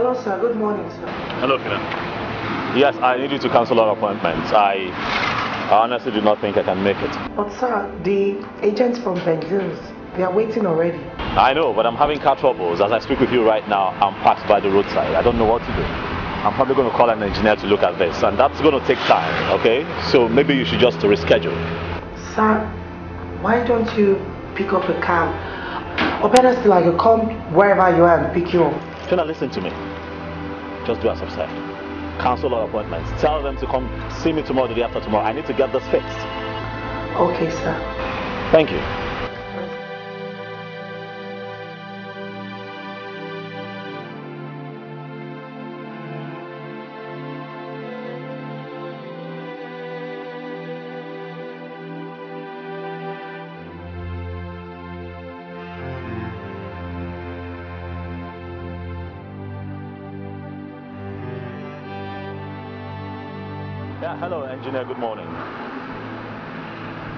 Hello, sir. Good morning, sir. Hello, Finan. Yes, I need you to cancel our appointments. I honestly do not think I can make it. But, sir, the agents from Benzils, they are waiting already. I know, but I'm having car troubles. As I speak with you right now, I'm parked by the roadside. I don't know what to do. I'm probably going to call an engineer to look at this, and that's going to take time, okay? So maybe you should just reschedule. Sir, why don't you pick up a cab? Or better still, I could come wherever you are and pick you up. Finan, listen to me. Just do as I've said. Cancel our appointments. Tell them to come see me tomorrow, the day after tomorrow. I need to get this fixed. Okay, sir. Thank you. Hello, engineer. Good morning.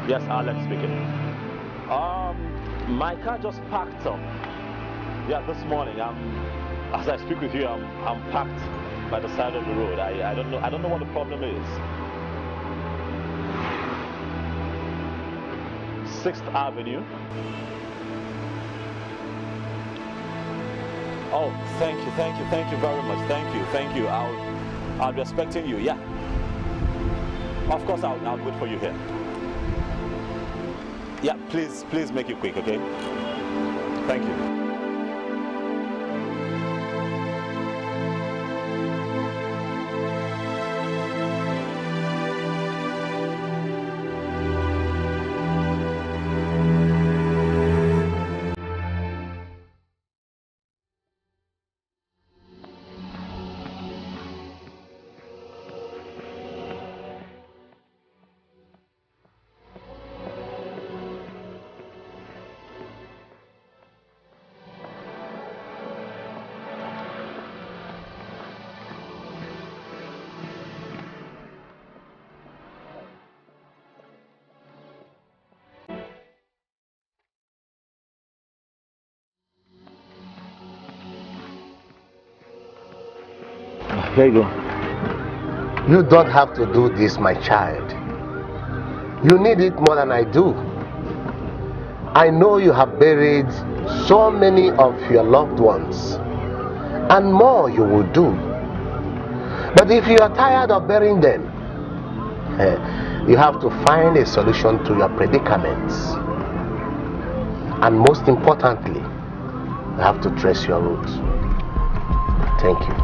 Yes, Alex speaking. My car just packed up. Yeah, this morning. As I speak with you, I'm packed by the side of the road. I don't know. I don't know what the problem is. 6th Avenue. Oh, thank you very much. Thank you. I'll be expecting you. Yeah. Of course, I'll wait for you here. Yeah, please make it quick, okay? Thank you. Here you go. You don't have to do this, my child. You need it more than I do. I know you have buried so many of your loved ones, and more you will do. But if you are tired of burying them, you have to find a solution to your predicaments. And most importantly, you have to trace your roots. Thank you.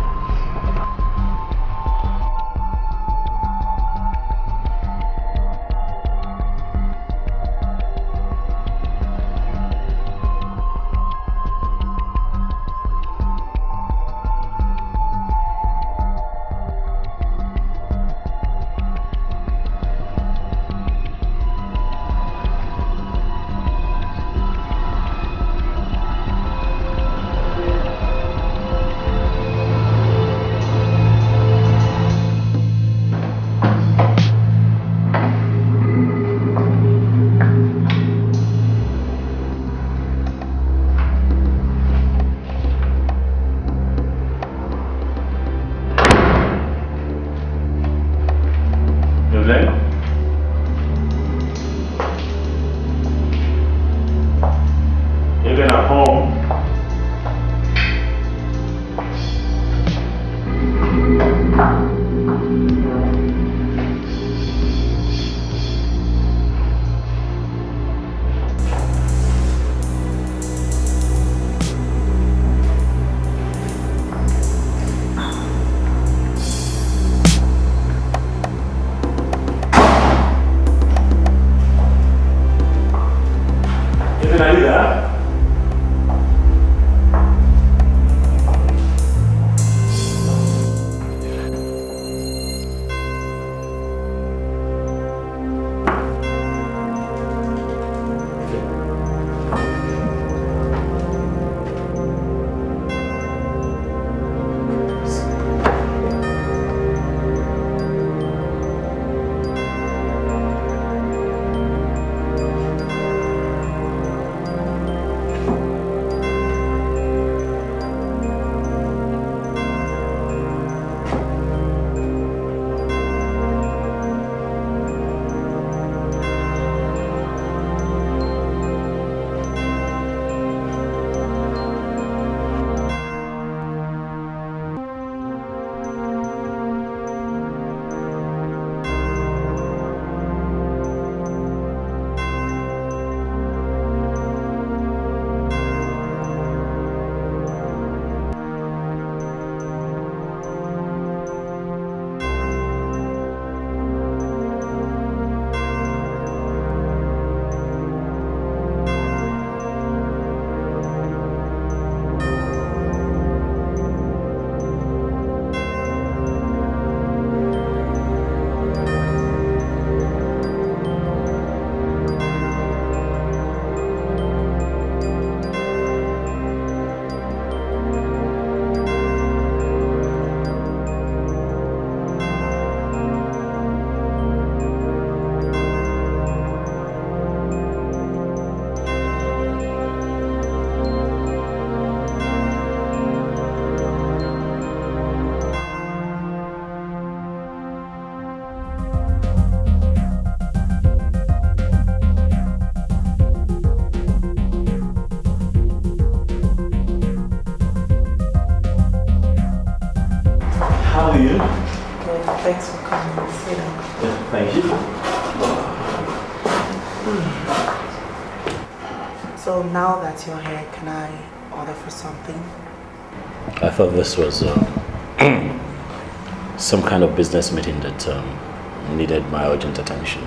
So now that you're here, can I order for something? I thought this was some kind of business meeting that needed my urgent attention.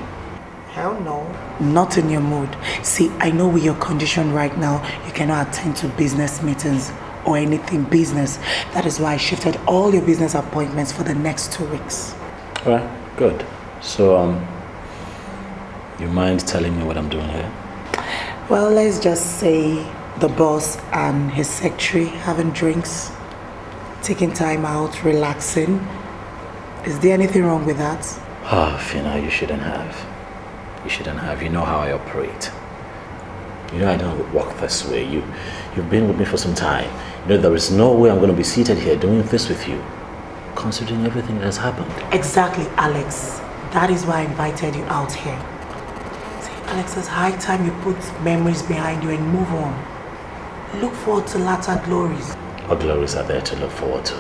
Hell no. Not in your mood. See, I know with your condition right now, you cannot attend to business meetings or anything business. That is why I shifted all your business appointments for the next 2 weeks. All right, good. So, you mind telling me what I'm doing here? Well, let's just say the boss and his secretary having drinks, taking time out, relaxing. Is there anything wrong with that? Ah, Fina, you shouldn't have. You shouldn't have. You know how I operate. You know I don't walk this way. You've been with me for some time. You know there is no way I'm going to be seated here doing this with you, considering everything that has happened. Exactly, Alex. That is why I invited you out here. See, Alex, it's high time you put memories behind you and move on. Look forward to latter glories. What glories are there to look forward to?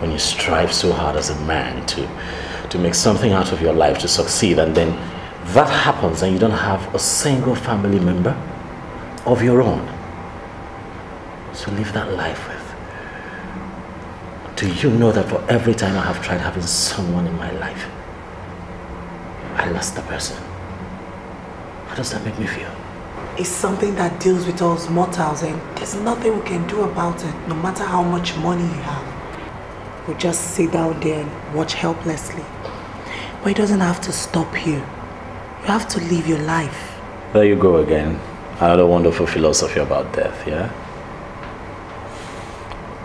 When you strive so hard as a man to make something out of your life, to succeed, and then that happens and you don't have a single family member of your own to live that life with. Do you know that for every time I have tried having someone in my life, I lost the person? How does that make me feel? It's something that deals with us mortals, and there's nothing we can do about it, no matter how much money you have. We just sit down there and watch helplessly. But it doesn't have to stop you. You have to live your life. There you go again. Another wonderful philosophy about death, yeah?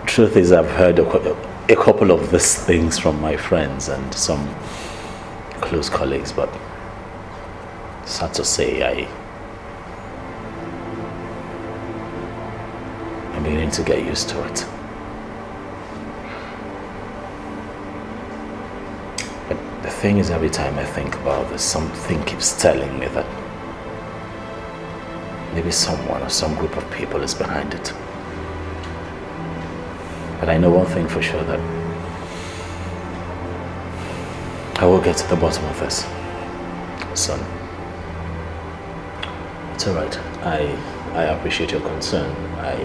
Truth is, I've heard a couple of these things from my friends and some close colleagues, but sad to say, I'm beginning to get used to it. The thing is, every time I think about this, something keeps telling me that maybe someone or some group of people is behind it. But I know one thing for sure, that I will get to the bottom of this. Son, it's all right. I appreciate your concern. I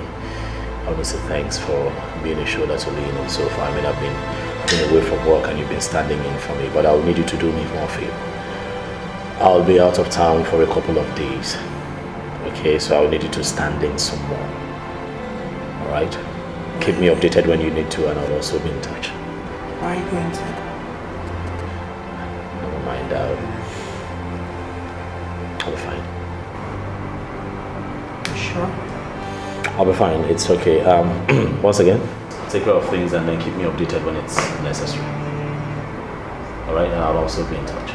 want to say thanks for being a shoulder to lean on so far. I mean, I've been away from work and you've been standing in for me, but I'll need you to do me one favor. I'll be out of town for a couple of days, okay? So I'll need you to stand in some more, all right? Keep me updated when you need to, and I'll also be in touch. Why are you going to? Never mind, I'll be fine. You sure? I'll be fine, it's okay. Once again, take care of things and then keep me updated when it's necessary. Alright, and I'll also be in touch.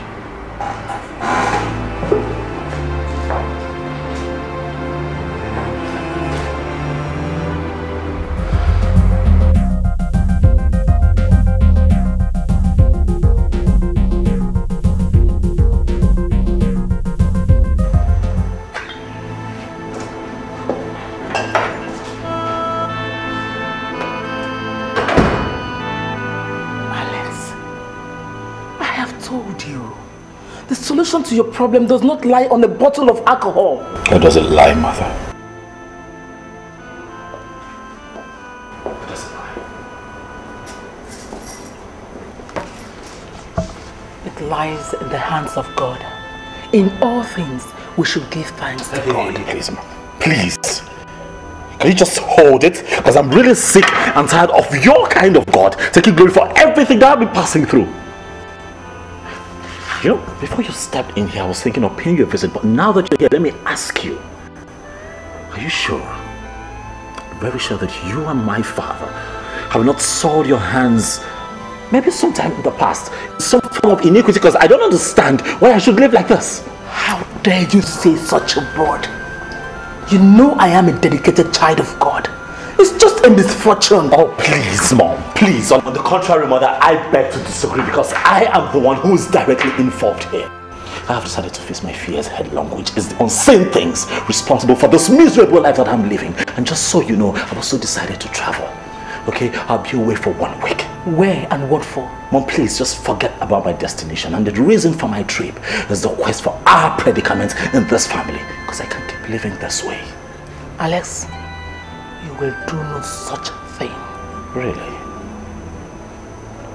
To your problem does not lie on a bottle of alcohol. Where does it lie, mother? Where does it lie? It lies in the hands of God. In all things, we should give thanks to God. Please, mother. Please. Can you just hold it? Because I'm really sick and tired of your kind of God taking glory for everything that I've been passing through. You know, before you stepped in here, I was thinking of paying you a visit, but now that you're here, let me ask you. Are you sure? I'm very sure that you and my father have not soiled your hands, maybe sometime in the past, some form of iniquity, because I don't understand why I should live like this. How dare you say such a word? You know I am a dedicated child of God. It's just a misfortune. Oh, please, Mom, please. On the contrary, Mother, I beg to disagree, because I am the one who is directly involved here. I have decided to face my fears headlong, which is the unseen things responsible for this miserable life that I'm living. And just so you know, I've also decided to travel. Okay, I'll be away for 1 week. Where and what for? Mom, please just forget about my destination, and the reason for my trip is the quest for our predicament in this family, because I can't keep living this way. Alex, you will do no such thing. Really?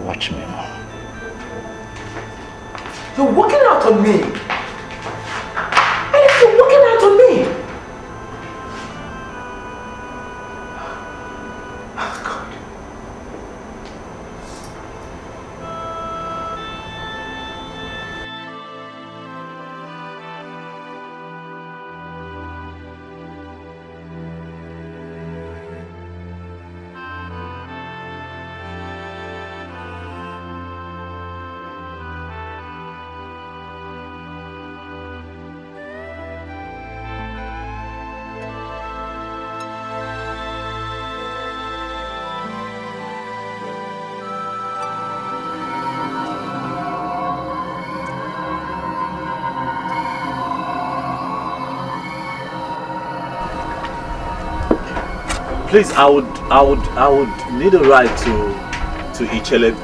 Watch me, Mom. You're walking out on me. Alex, you're walking out on me. Oh, God. Please, I would need a ride to Ichele,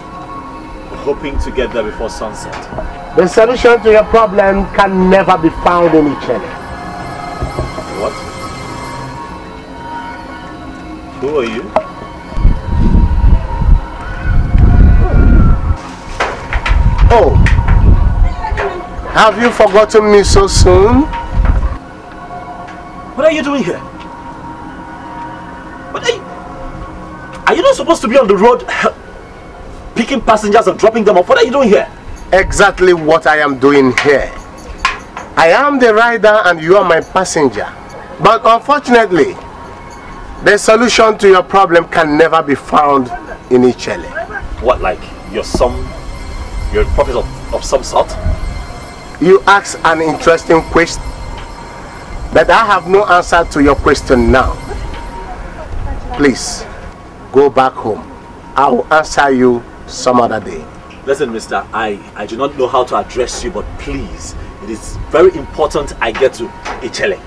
hoping to get there before sunset. The solution to your problem can never be found in Ichele. What? Who are you? Oh, have you forgotten me so soon? What are you doing here? Are you not supposed to be on the road picking passengers and dropping them off? What are you doing here? Exactly what I am doing here. I am the rider and you are my passenger. But unfortunately, the solution to your problem can never be found in Ichele. What, like you're a prophet of some sort? You ask an interesting question, but I have no answer to your question now. Please. Go back home. I will answer you some other day. Listen, mister, I do not know how to address you, but please, it is very important I get to Ichele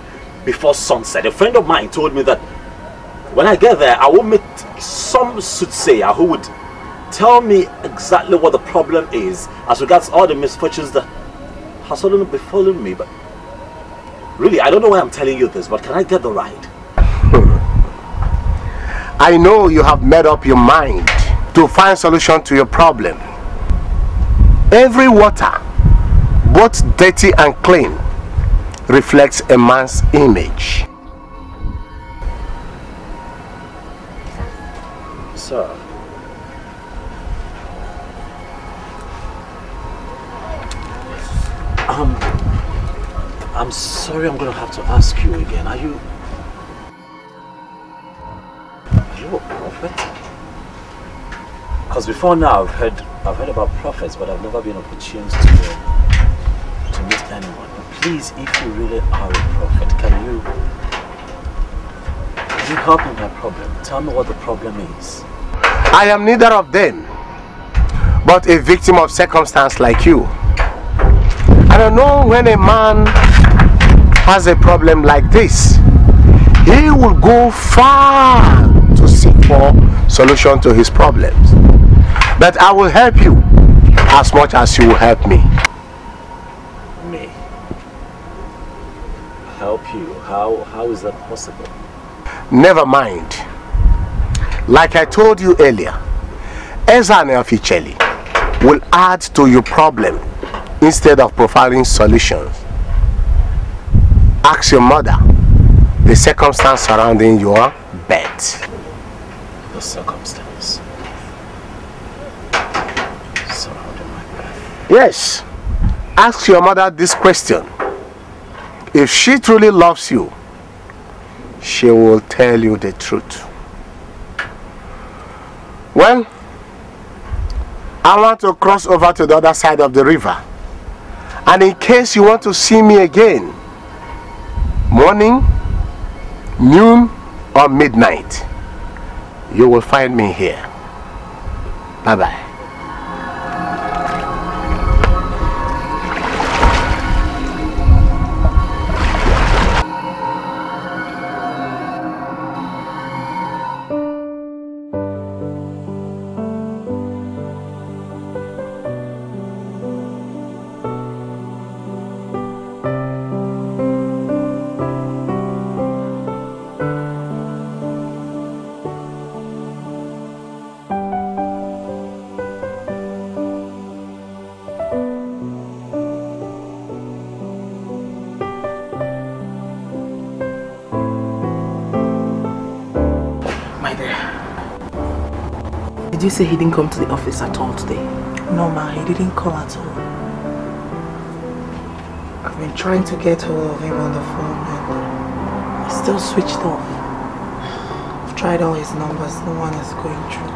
before sunset. A friend of mine told me that when I get there, I will meet some soothsayer who would tell me exactly what the problem is as regards all the misfortunes that has suddenly befallen me. But really, I don't know why I'm telling you this, but can I get the ride? I know you have made up your mind to find solution to your problem. Every water, both dirty and clean, reflects a man's image. Sir, I'm sorry, I'm going to have to ask you again. Are you a prophet? Because before now I've heard about prophets, but I've never been opportune to meet anyone. Please, if you really are a prophet, can you help me with my problem? Tell me what the problem is. I am neither of them, but a victim of circumstance like you. I don't know, when a man has a problem like this, he will go far to seek for solution to his problems. But I will help you as much as you will help me. Me? Help you? How is that possible? Never mind. Like I told you earlier, Ezane of Ichele will add to your problem instead of providing solutions. Ask your mother the circumstance surrounding your bed. The circumstance surrounding my birth. Yes. Ask your mother this question. If she truly loves you, she will tell you the truth. Well, I want to cross over to the other side of the river. And in case you want to see me again, morning, noon, or midnight, you will find me here. Bye-bye. Did you say he didn't come to the office at all today? No, ma, he didn't come at all. I've been trying to get hold of him on the phone and he's still switched off. I've tried all his numbers, no one is going through.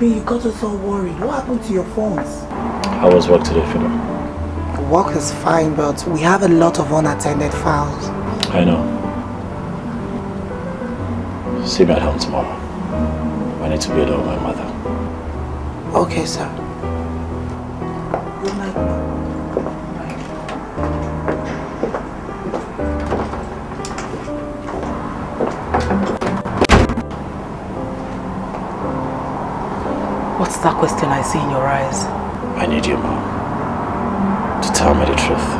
You got us all worried. What happened to your phones? How was work today, Fina? Work is fine, but we have a lot of unattended files. I know. See me at home tomorrow. I need to be alone with my mother. Okay, sir. Good night, Mom. What's that question I see in your eyes? I need you, Mom, to tell me the truth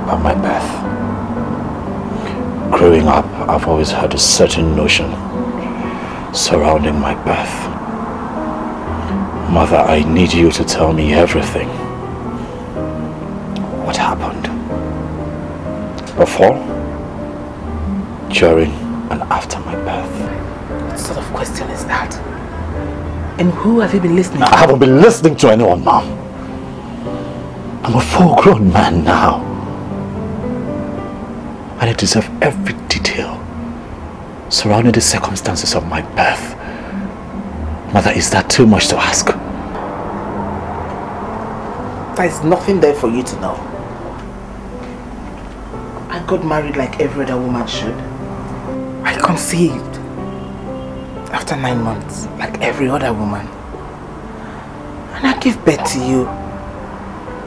about my birth. Growing up, I've always had a certain notion surrounding my birth. Mother, I need you to tell me everything. What happened? Before, during, and after my birth. What sort of question is that? And who have you been listening to? I haven't been listening to anyone, Mom. I'm a full-grown man now. And I deserve every detail surrounding the circumstances of my birth. Mother, is that too much to ask? There is nothing there for you to know. I got married like every other woman should. I conceived. After 9 months, like every other woman. And I give birth to you,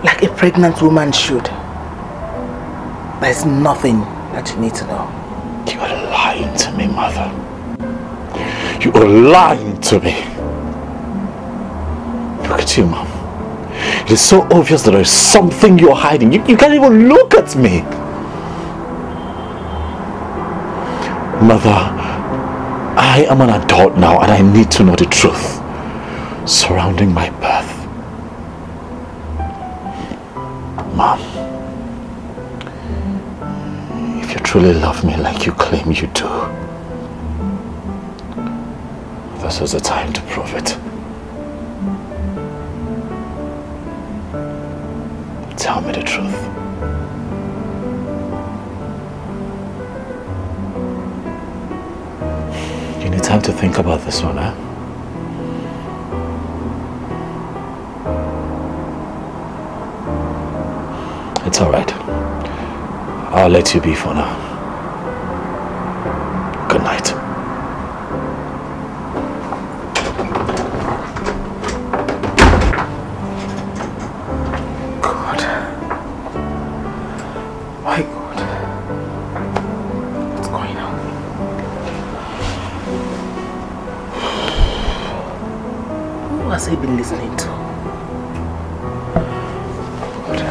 like a pregnant woman should. There's nothing that you need to know. You are lying to me, Mother. You are lying to me. Look at you, Mom. It is so obvious that there is something you're hiding. You can't even look at me. Mother, I am an adult now and I need to know the truth surrounding my birth. Mom, if you truly love me like you claim you do, this is the time to prove it. Tell me the truth. You need time to think about this one, eh? It's alright. I'll let you be for now. Good night. God. My God. What's going on? Who has he been listening to? God.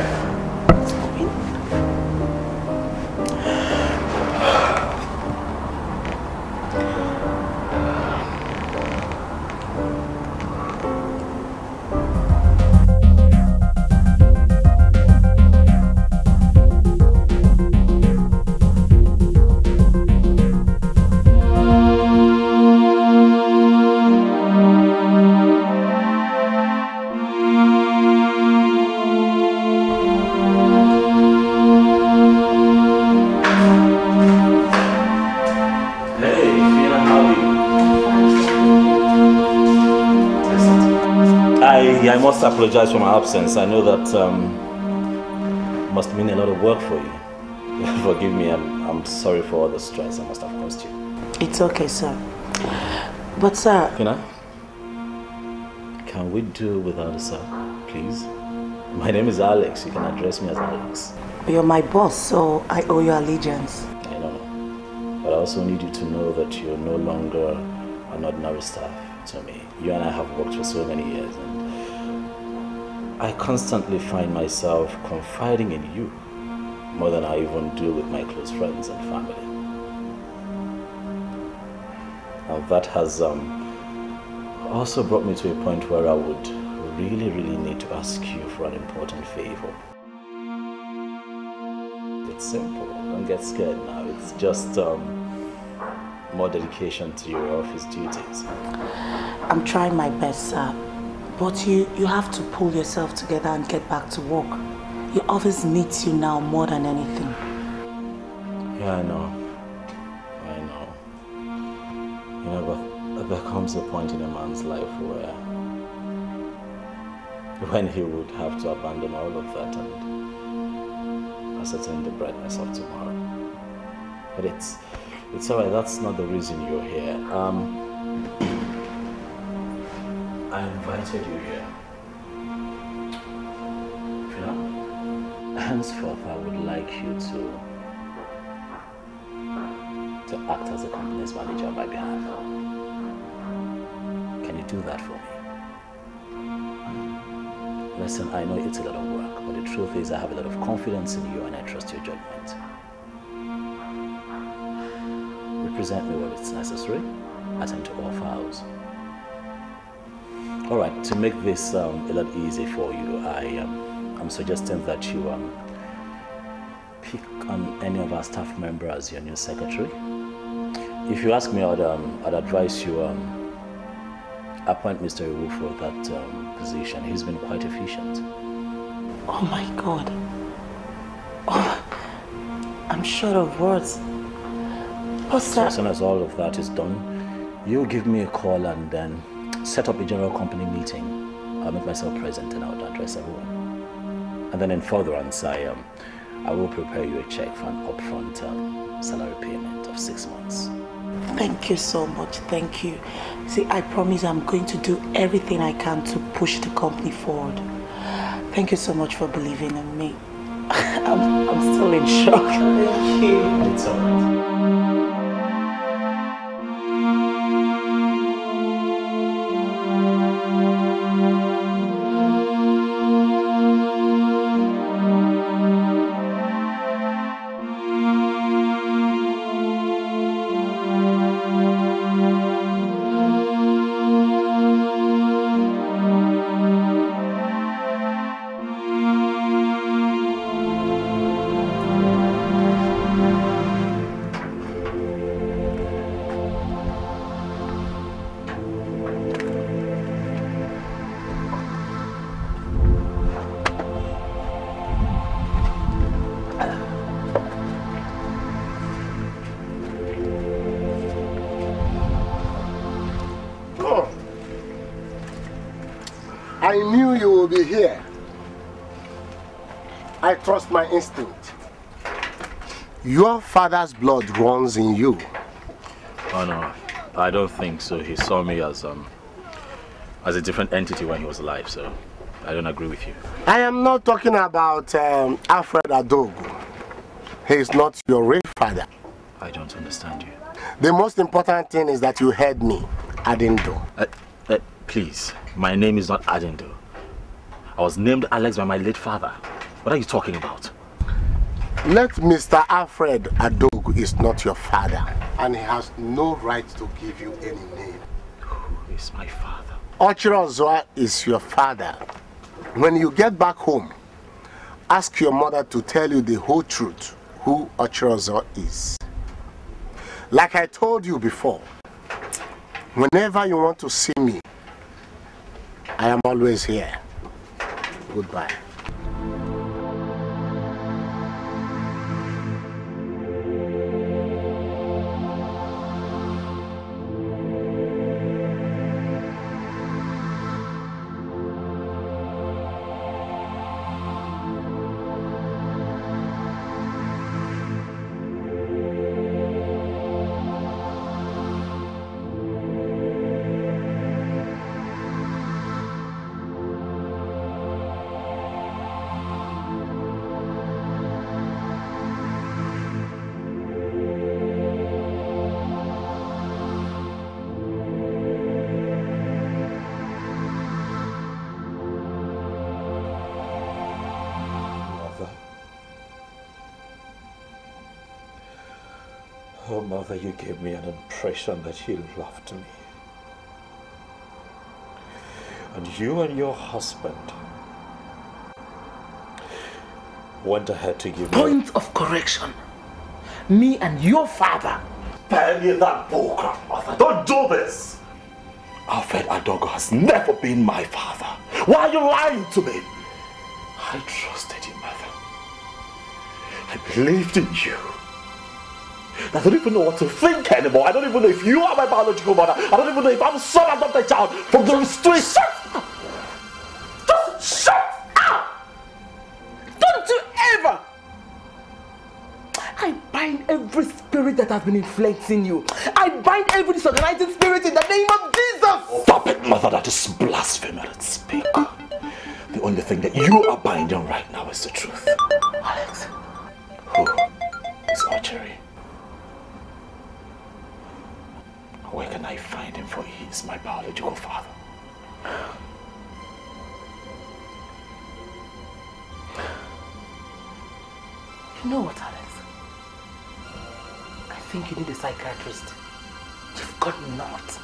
I must apologize for my absence. I know that must mean a lot of work for you. Forgive me, I'm sorry for all the stress I must have caused you. It's okay, sir. But sir... Fina, can we do without a sir, please? My name is Alex, you can address me as Alex. You're my boss, so I owe you allegiance. I know, but I also need you to know that you're no longer an ordinary staff to me. You and I have worked for so many years. And I constantly find myself confiding in you more than I even do with my close friends and family. Now that has also brought me to a point where I would really, really need to ask you for an important favor. It's simple. Don't get scared now. It's just more dedication to your office duties. I'm trying my best, sir. But you have to pull yourself together and get back to work. Your office needs you now more than anything. Yeah, I know. I know. You know, but there comes a point in a man's life when he would have to abandon all of that and ascertain the brightness of tomorrow. But it's alright, that's not the reason you're here. I invited you here. You know, henceforth I would like you to act as a company's manager on my behalf. Can you do that for me? Listen, I know it's a lot of work, but the truth is I have a lot of confidence in you and I trust your judgment. Represent me when it's necessary, attend to all files. All right, to make this a lot easier for you, I'm suggesting that you pick on any of our staff members as your new secretary. If you ask me, I'd advise you appoint Mr. Iwu for that position. He's been quite efficient. Oh my God. Oh, I'm short of words. What's that? As soon as all of that is done, you give me a call and then set up a general company meeting. I'll make myself present and I'll address everyone. And then in furtherance, I will prepare you a check for an upfront salary payment of 6 months. Thank you so much. Thank you. See, I promise I'm going to do everything I can to push the company forward. Thank you so much for believing in me. I'm still in shock. Thank you. It's all right. I knew you would be here. I trust my instinct. Your father's blood runs in you. Oh no, I don't think so. He saw me as a different entity when he was alive, so I don't agree with you. I am not talking about Alfred Adogu. He is not your real father. I don't understand you. The most important thing is that you heard me, Adindo. Please, my name is not Adindo. I was named Alex by my late father. What are you talking about? Late Mr. Alfred Adogu is not your father, and he has no right to give you any name. Who is my father? Ocherozoa is your father. When you get back home, ask your mother to tell you the whole truth, who Ocherozoa is. Like I told you before, whenever you want to see me, I am always here. Goodbye. Mother, you gave me an impression that you loved me. and you and your husband went ahead to give Point of correction. Me and your father. Tell me that bullcrap, Arthur. Don't do this. Alfred Adogo has never been my father. Why are you lying to me? I trusted you, mother. I believed in you. I don't even know what to think anymore. I don't even know if you are my biological mother. I don't even know if I'm some adopted child from the street. Shut up! Just shut up! Don't you ever! I bind every spirit that has been influencing you. I bind every disorganizing spirit in the name of Jesus! Stop it, mother. That is blasphemy. Let's speak. The only thing that you are binding right now is the truth. Alex. Who is Ocherozoa? Where can I find him, for he is my biological father? You know what, Alex? I think you need a psychiatrist. You've got not.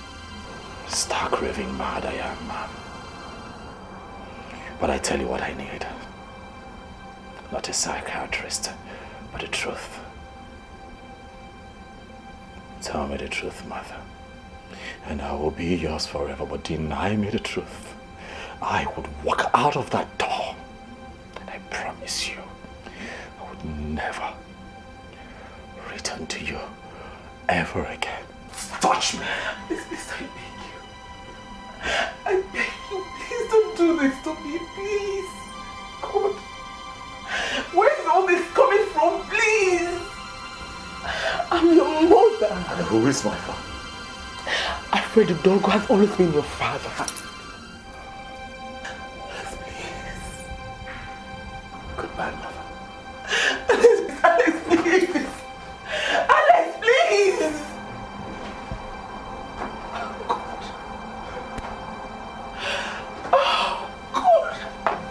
Stark raving mad I am, ma'am. But I tell you what I need. Not a psychiatrist, but the truth. Tell me the truth, mother, and I will be yours forever, but deny me the truth. I would walk out of that door, and I promise you, I would never return to you ever again. Touch me! Please, I beg you. I beg you, please don't do this to me, please. God, where is all this coming from, please? I'm your mother. And who is my father? Alfred Ogugu has always been your father. Yes, please. Goodbye, mother. Alex, please. Alex, please. Oh, God. Oh, God.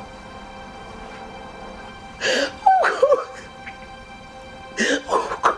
Oh, God. Oh, God.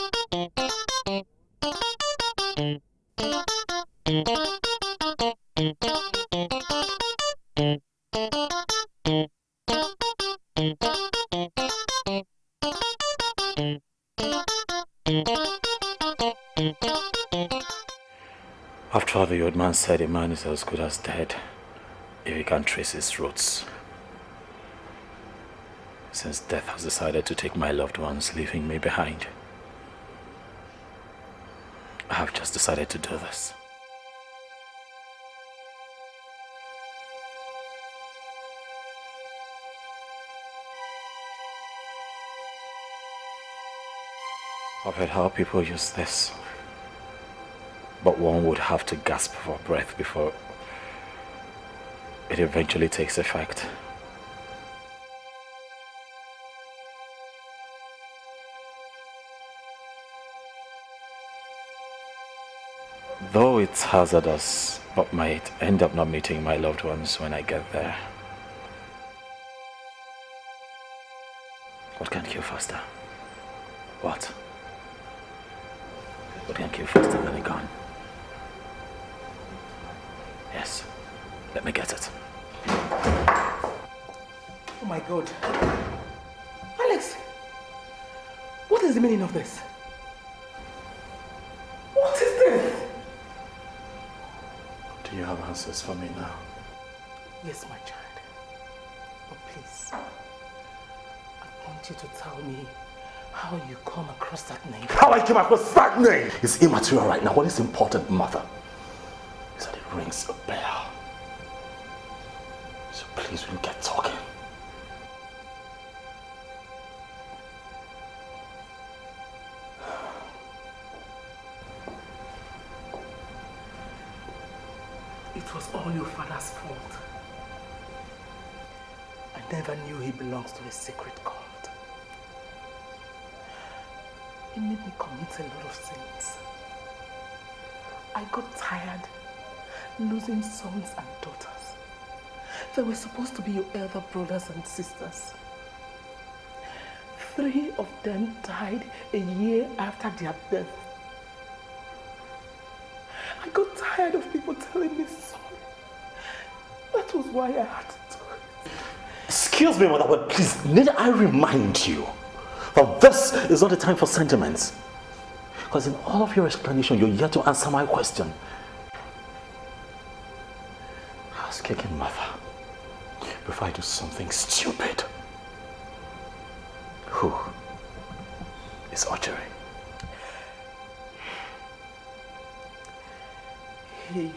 The old man said a man is as good as dead if he can trace his roots. Since death has decided to take my loved ones, leaving me behind, I have just decided to do this. I've heard how people use this. But one would have to gasp for breath before it eventually takes effect. Though it's hazardous, but might end up not meeting my loved ones when I get there. What can kill faster? What? What can kill faster than a gun? Yes. Let me get it. Oh my God. Alex! What is the meaning of this? What is this? Do you have answers for me now? Yes, my child. But please, I want you to tell me how you come across that name. How I came across that name is immaterial right now. What is important, mother? It rings a bell. So please, we'll get talking. It was all your father's fault. I never knew he belongs to a sacred cult. He made me commit a lot of sins. I got tired losing sons and daughters. They were supposed to be your elder brothers and sisters. 3 of them died a year after their death. I got tired of people telling me sorry. That was why I had to do it. Excuse me, mother, but please, need I remind you that this is not a time for sentiments? Because in all of your explanation, you're yet to answer my question. I was kicking mother before I do something stupid. Who is Ocherozoa? He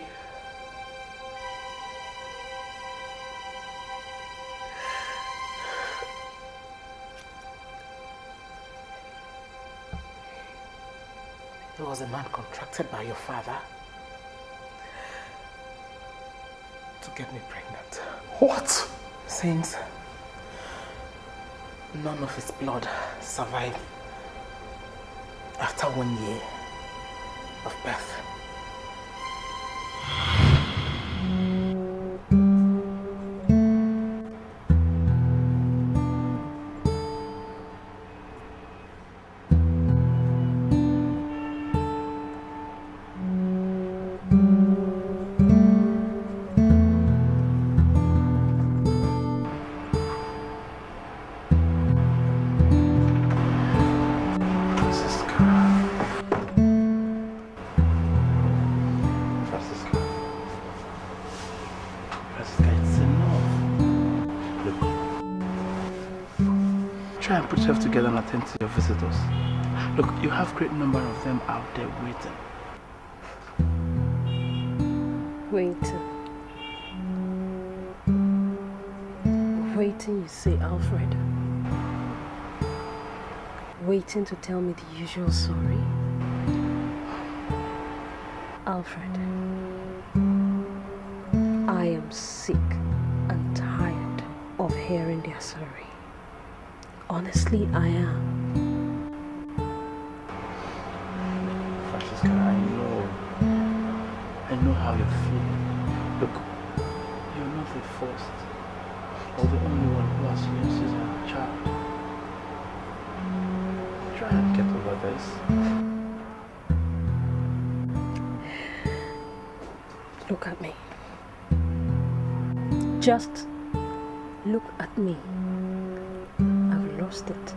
was a man contracted by your father to get me pregnant. What? Since none of his blood survived after 1 year of birth. Together and attend to your visitors. Look, you have a great number of them out there waiting. Waiting? Waiting, you say, Alfred? Waiting to tell me the usual story? Alfred, I am sick and tired of hearing their story. Honestly, I am. Francisca, I know how you're feeling. Look, you're not the first or the only one who has loses her child. Try and get over this. Look at me. Just look at me. It.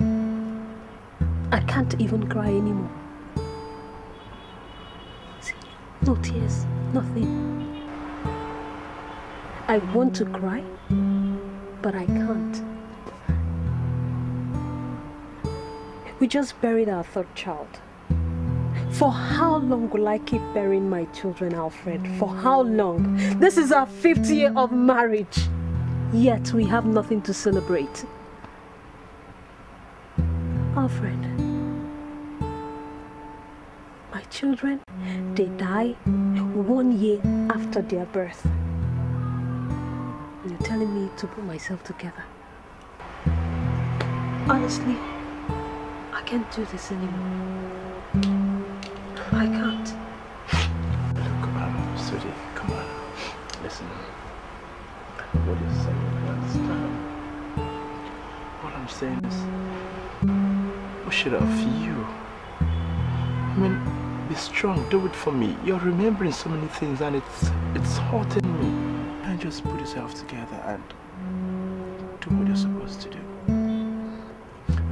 I can't even cry anymore. See, no tears, nothing. I want to cry, but I can't. We just buried our 3rd child. For how long will I keep burying my children, Alfred? For how long? This is our 5th year of marriage. Yet we have nothing to celebrate. Alfred, my children, they die 1 year after their birth. You're telling me to put myself together. Honestly, I can't do this anymore. I can't. Look, Sudi, come on. Listen. What you're saying, I understand. What I'm saying is, Ocherozoa, for you. I mean, be strong, do it for me. You're remembering so many things and it's hurting me. And just put yourself together and do what you're supposed to do.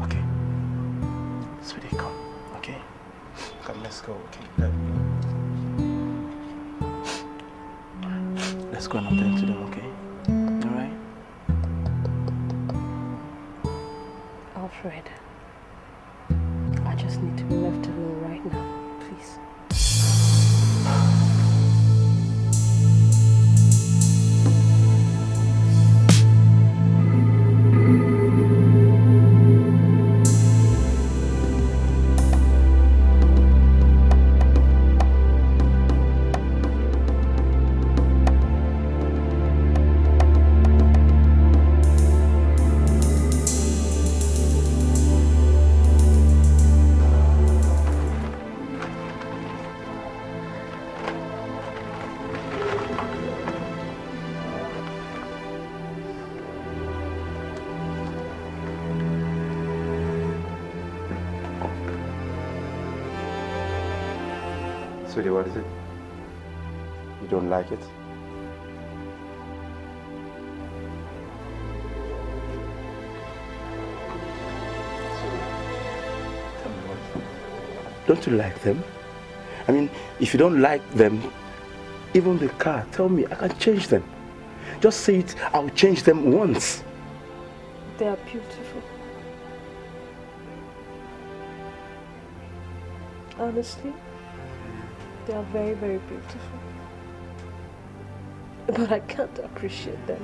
Okay. Sweetie, come, okay? Come, let's go, okay? Let's go and attend to them, okay? Alright? Alfred. I just need to be left alone right now, please. Sweetie, what is it? You don't like it? Don't you like them? I mean, if you don't like them, even the car, tell me, I can change them. Just say it, I'll change them once. They are beautiful. Honestly, they are very, very beautiful. But I can't appreciate them.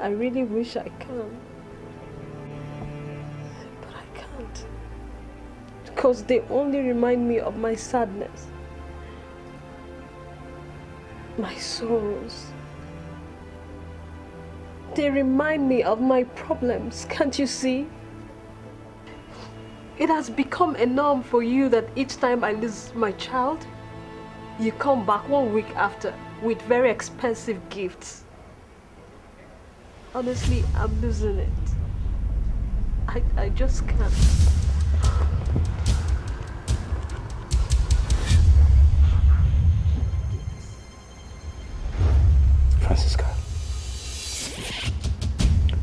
I really wish I can. Because they only remind me of my sadness, my sorrows. They remind me of my problems, can't you see? It has become a norm for you that each time I lose my child, you come back 1 week after with very expensive gifts. Honestly, I'm losing it. I just can't.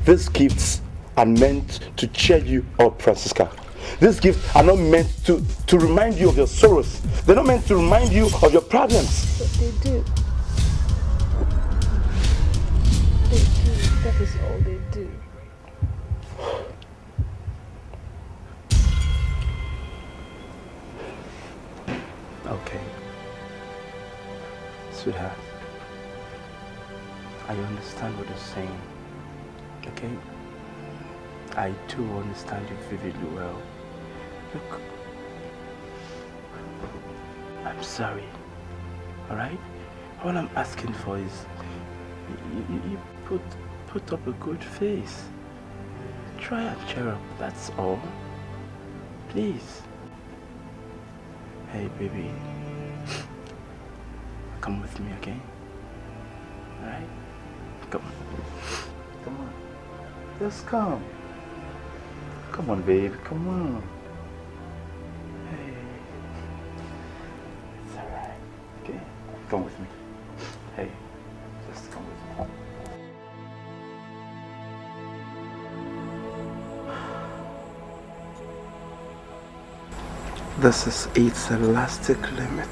These gifts are meant to cheer you up, Francisca. These gifts are not meant to remind you of your sorrows. They're not meant to remind you of your problems. But they do. They do. That is all they do. Okay. Sweetheart, I understand what you're saying. Okay? I too understand you vividly well. Look, I'm sorry, alright? All I'm asking for is you put up a good face. Try and cheer up, that's all. Please. Hey, baby. Come with me, okay? Alright? Come on. Come on. Just come. Come on, baby. Come on. Hey. It's alright. Okay? Come with me. Hey. Just come with me. This is its elastic limit.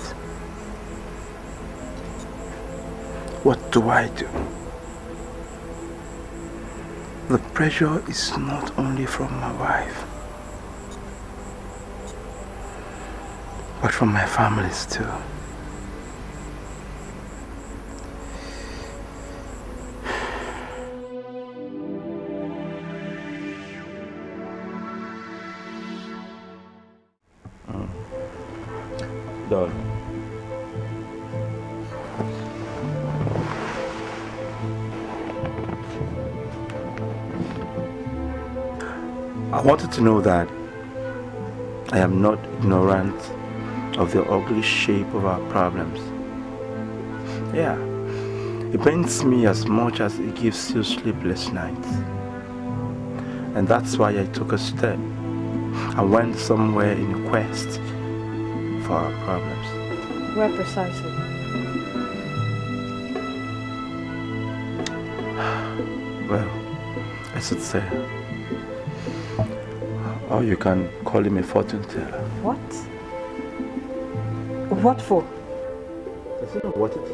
What do I do? The pressure is not only from my wife, but from my families too. Done. I wanted to know that I am not ignorant of the ugly shape of our problems. Yeah, it pains me as much as it gives you sleepless nights. And that's why I took a step. I went somewhere in quest for our problems. Where precisely? Well, I should say, or you can call him a fortune teller. What? What for? Does he not want it?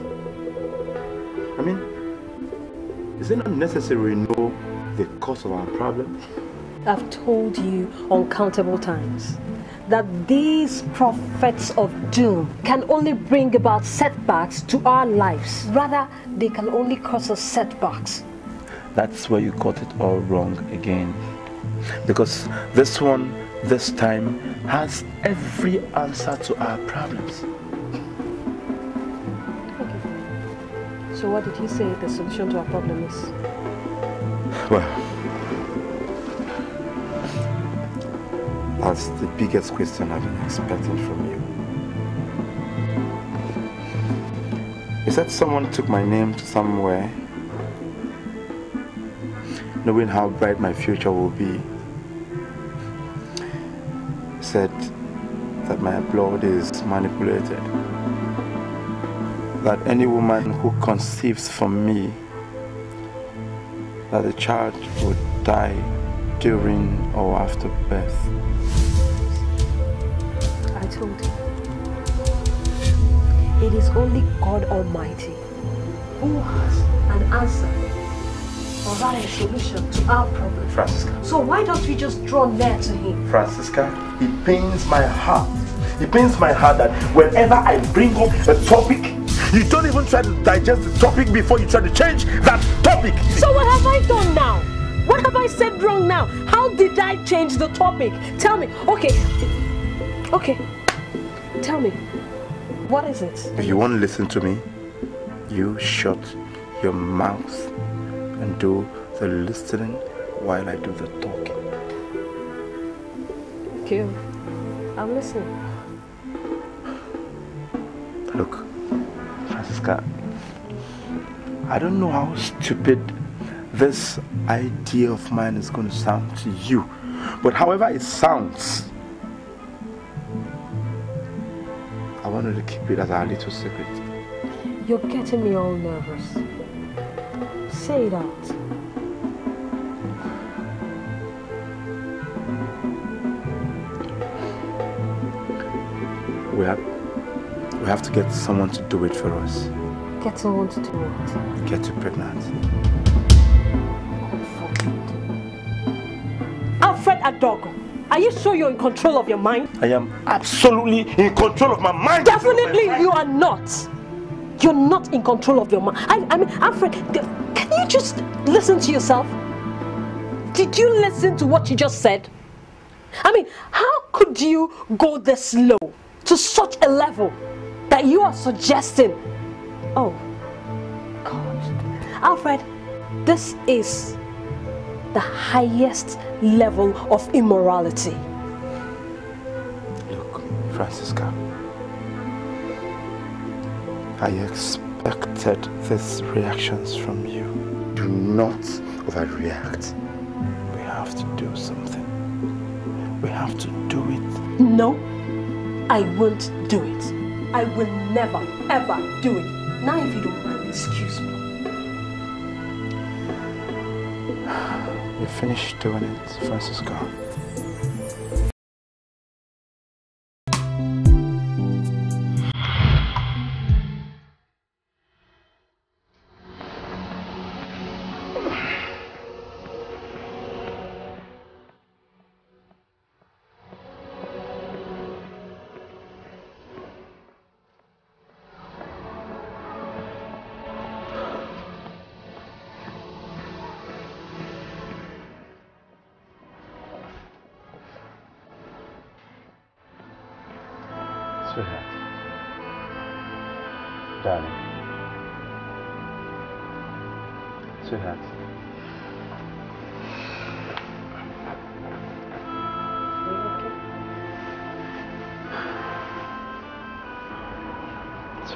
I mean, is it not necessary to know the cause of our problem? I've told you uncountable times that these prophets of doom can only bring about setbacks to our lives. Rather, they can only cause us setbacks. That's where you got it all wrong again. Because this one, this time, has every answer to our problems. Okay. So what did he say the solution to our problem is? Well, that's the biggest question I've been expecting from you. Is that someone took my name to somewhere? Knowing how bright my future will be, said that my blood is manipulated. That any woman who conceives from me, that the child would die during or after birth. I told you, it is only God Almighty who has an answer, or rather a solution to our problem. Francisca. So why don't we just draw near to him? Francisca, it pains my heart. It pains my heart that whenever I bring up a topic, you don't even try to digest the topic before you try to change that topic. So what have I done now? What have I said wrong now? How did I change the topic? Tell me. Okay. Okay. Tell me. What is it? If you won't listen to me, you shut your mouth and do the listening while I do the talking. Thank you. I'm listening. Look, Francisca, I don't know how stupid this idea of mine is going to sound to you, but however it sounds, I wanted to keep it as our little secret. You're getting me all nervous. Say it out. We have to get someone to do it for us. Get someone to do what? Get you pregnant. Alfred Adogo, are you sure you're in control of your mind? I am absolutely in control of my mind. Definitely you are not. You're not in control of your mind. I mean, Alfred, can you just listen to yourself? Did you listen to what you just said? I mean, how could you go this low to such a level that you are suggesting? Oh, God. Alfred, this is the highest level of immorality. Look, Francisca, I expected these reactions from you. Do not overreact. We have to do something. We have to do it. No, I won't do it. I will never, ever do it. Now if you don't mind, excuse me. You finished doing it, Francisco.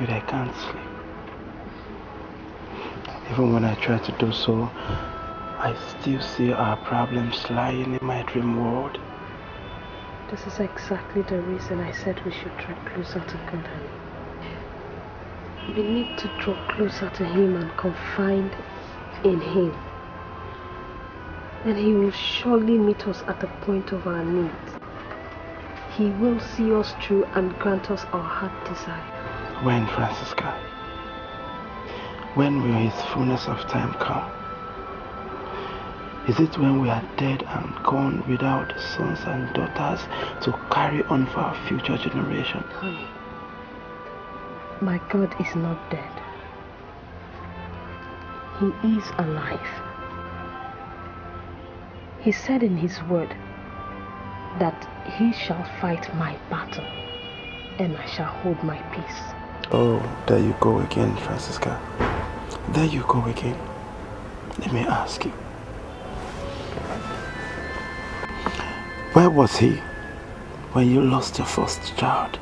I can't sleep. Even when I try to do so, I still see our problems lying in my dream world. This is exactly the reason I said we should draw closer to Kandani. We need to draw closer to him and confide in him. And he will surely meet us at the point of our need. He will see us through and grant us our heart desire. When, Francisca? When will his fullness of time come? Is it when we are dead and gone without sons and daughters to carry on for our future generation? Honey, my God is not dead. He is alive. He said in his word that he shall fight my battle and I shall hold my peace. Oh, there you go again, Francisca. There you go again. Let me ask you. Where was he when you lost your first child?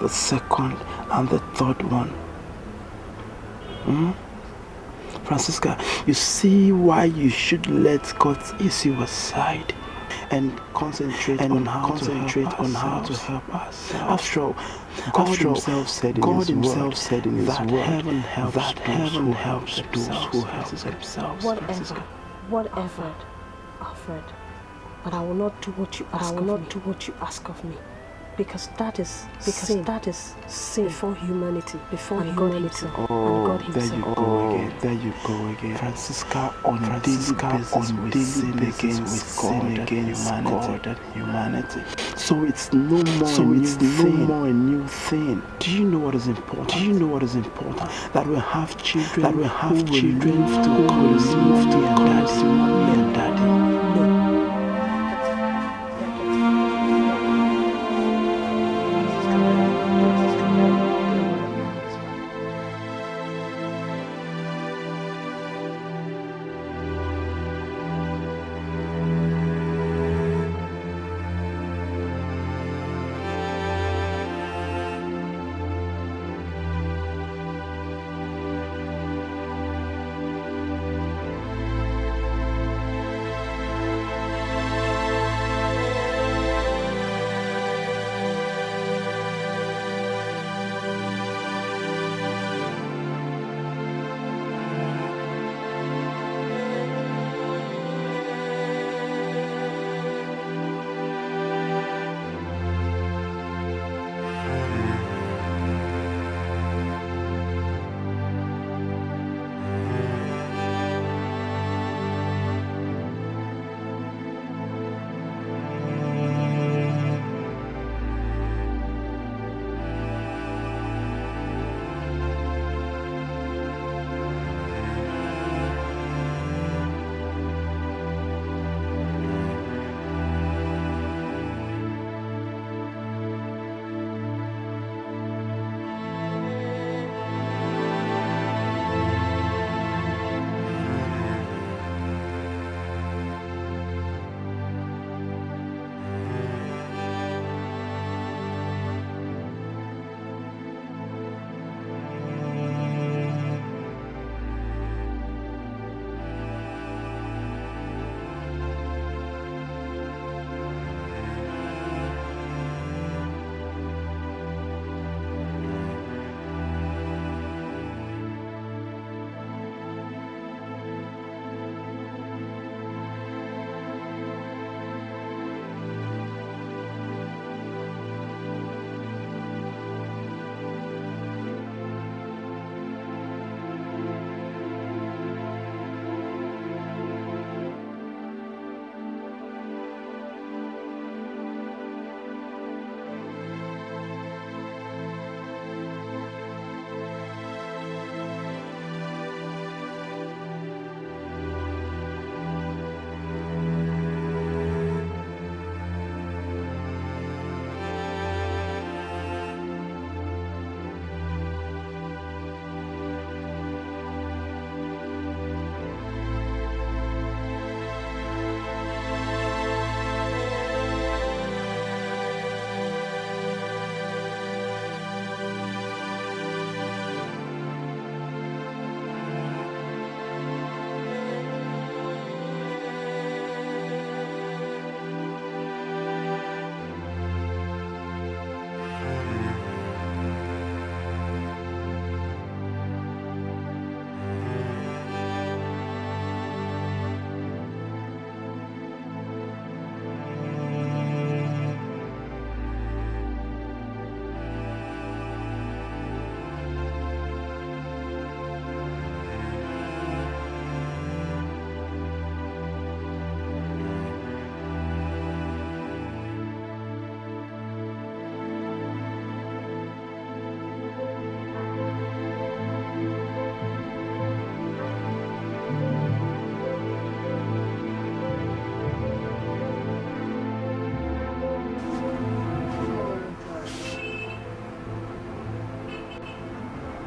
The second and the third one? Francisca, you see why you should let God's issue aside and concentrate on how to help us. After all, God himself said in his word that heaven helps those who help themselves. What effort, Alfred, but I will not do what you ask of me. Because that is sin. Before humanity. Before God himself. There you go again. Francisca on daily basis begins with sin against humanity. So it's no more a new thing. Do you know what is important? That we have children. Who will move to call us mommy and daddy.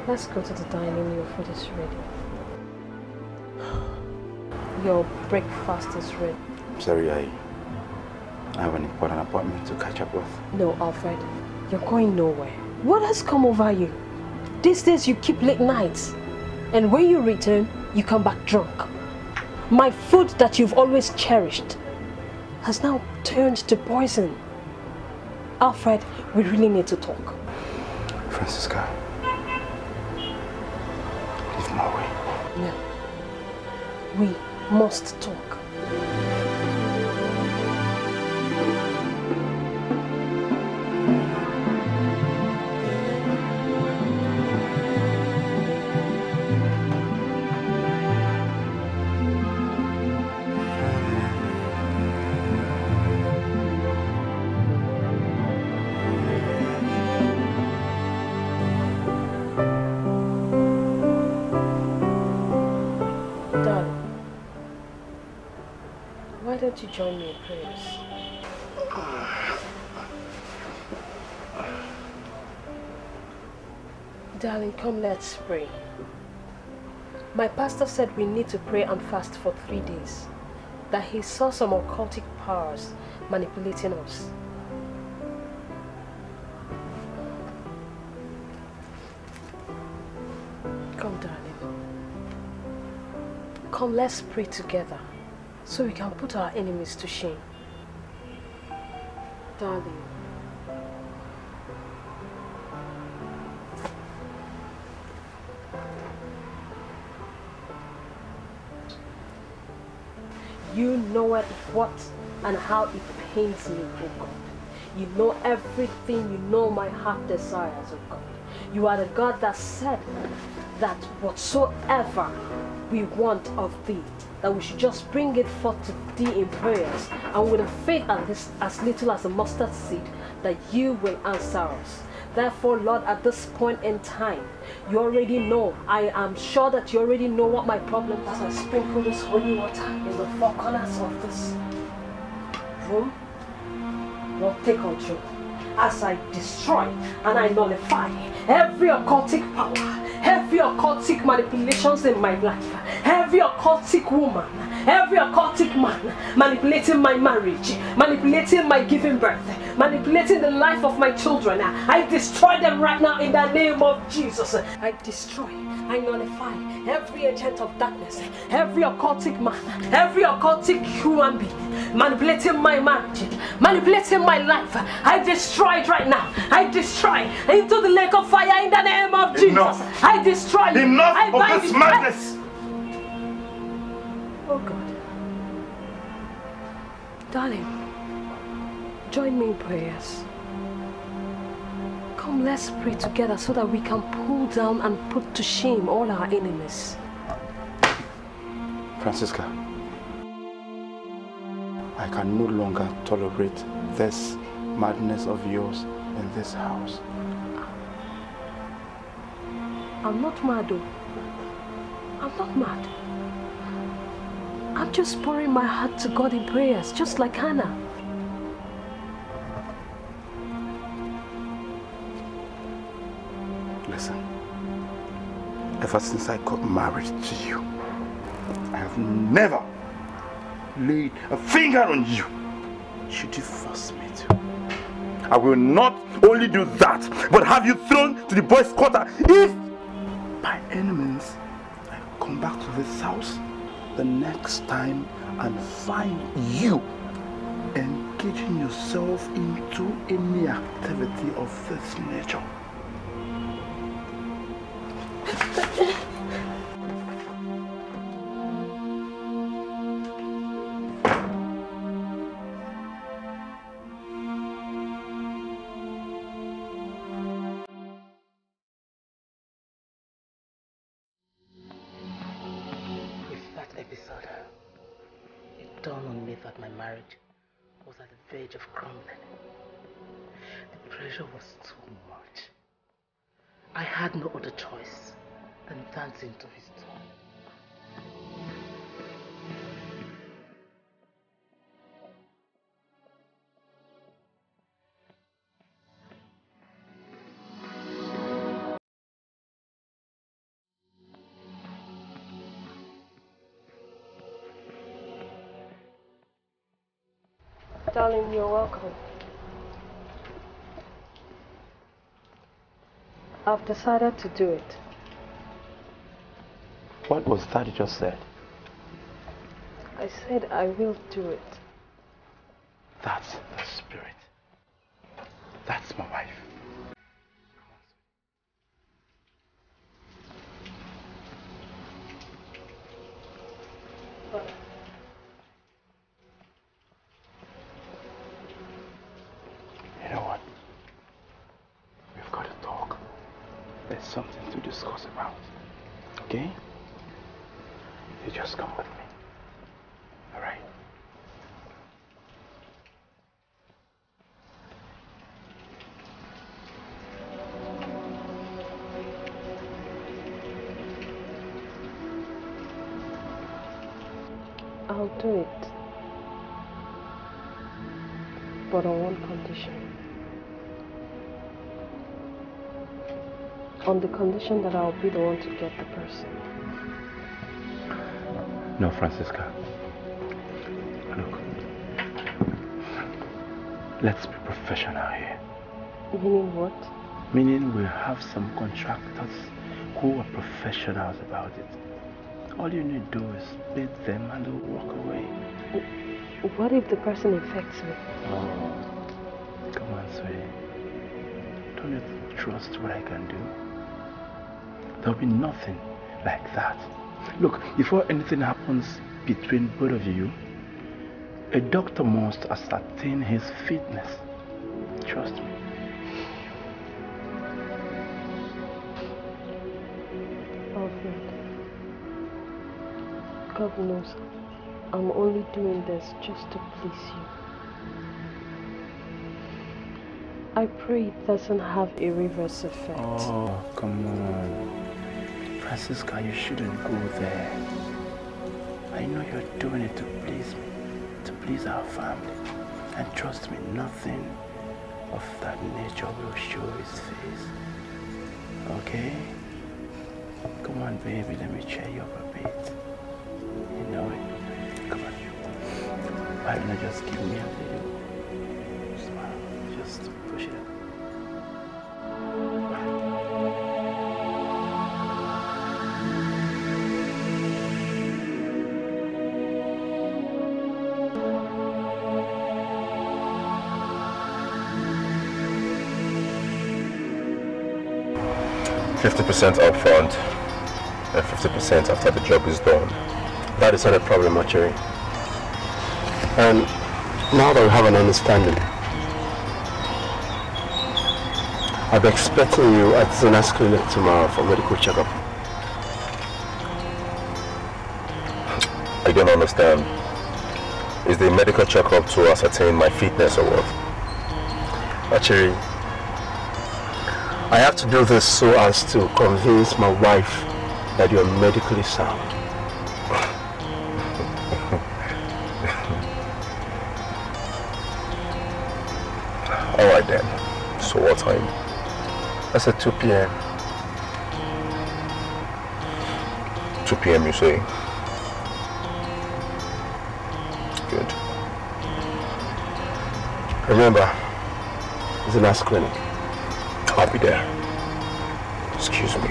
Let's go to the dining room. Your food is ready. Your breakfast is ready. I'm sorry, I have an important appointment to catch up with. No, Alfred, you're going nowhere. What has come over you? These days you keep late nights, and when you return, you come back drunk. My food that you've always cherished, has now turned to poison. Alfred, we really need to talk. Francisca, leave my way. No, we must talk. To join me in prayers. Darling, come, let's pray. My pastor said we need to pray and fast for 3 days, that he saw some occultic powers manipulating us. Come, darling. Come, let's pray together. So we can put our enemies to shame. Darling. You know it, what and how it pains me, oh God. You know everything, you know my heart desires, oh God. You are the God that said that whatsoever we want of thee, that we should just bring it forth to thee in prayers, and with a faith as little as a mustard seed, that you will answer us. Therefore, Lord, at this point in time, you already know, I am sure that you already know what my problem is. As I sprinkle this holy water in the four corners of this room, Lord, take control. As I destroy and I nullify every occultic power, every occultic manipulations in my life, every occultic woman, every occultic man manipulating my marriage, manipulating my giving birth, manipulating the life of my children, I destroy them right now in the name of Jesus. I destroy, I nullify every agent of darkness, every occultic man, every occultic human being manipulating my marriage, manipulating my life. I destroy it right now. I destroy into the lake of fire in the name of Jesus. Enough. I destroy it. Enough of this madness. Oh God. Darling, join me in prayers. Come, let's pray together so that we can pull down and put to shame all our enemies. Francisca, I can no longer tolerate this madness of yours in this house. I'm not mad, though. I'm not mad. I'm just pouring my heart to God in prayers, just like Hannah. Listen, ever since I got married to you, I have never laid a finger on you. Should you force me to? I will not only do that, but have you thrown to the boys' quarter if by any means I come back to this house the next time and find you engaging yourself into any activity of this nature. Of crumbling. The pressure was too much. I had no other choice than dancing to his tune. Darling, you're welcome. I've decided to do it. What was that you just said? I said I will do it. That's the spirit. That's my wife. You know what? We've got to talk. There's something to discuss about. Okay? You just come with me. Alright? I'll do it, but on one condition. On the condition that I'll be the one to get the person. No, Francisca. Look, let's be professional here. Meaning what? Meaning we have some contractors who are professionals about it. All you need to do is beat them and they'll walk away. What if the person infects me? Oh, come on, sweetie. Don't you trust what I can do? There'll be nothing like that. Look, before anything happens between both of you, a doctor must ascertain his fitness. Trust me. God knows, I'm only doing this just to please you. I pray it doesn't have a reverse effect. Oh, come on. Francisca, you shouldn't go there. I know you're doing it to please me, to please our family. And trust me, nothing of that nature will show its face. Okay? Come on, baby, let me cheer you up a bit. No, come on. Why don't I just give me a little smile? Just push it up. Right. 50% up front and 50% after the job is done. That is not a problem, Ocheri. And now that we have an understanding, I'll be expecting you at Zona's clinic tomorrow for medical checkup. I don't understand. Is the medical checkup to ascertain my fitness or what? Ocheri, I have to do this so as to convince my wife that you're medically sound. Alright then, so what time? That's at 2 p.m. 2 p.m. you say? Good. Remember, it's the last clinic. I'll be there. Excuse me.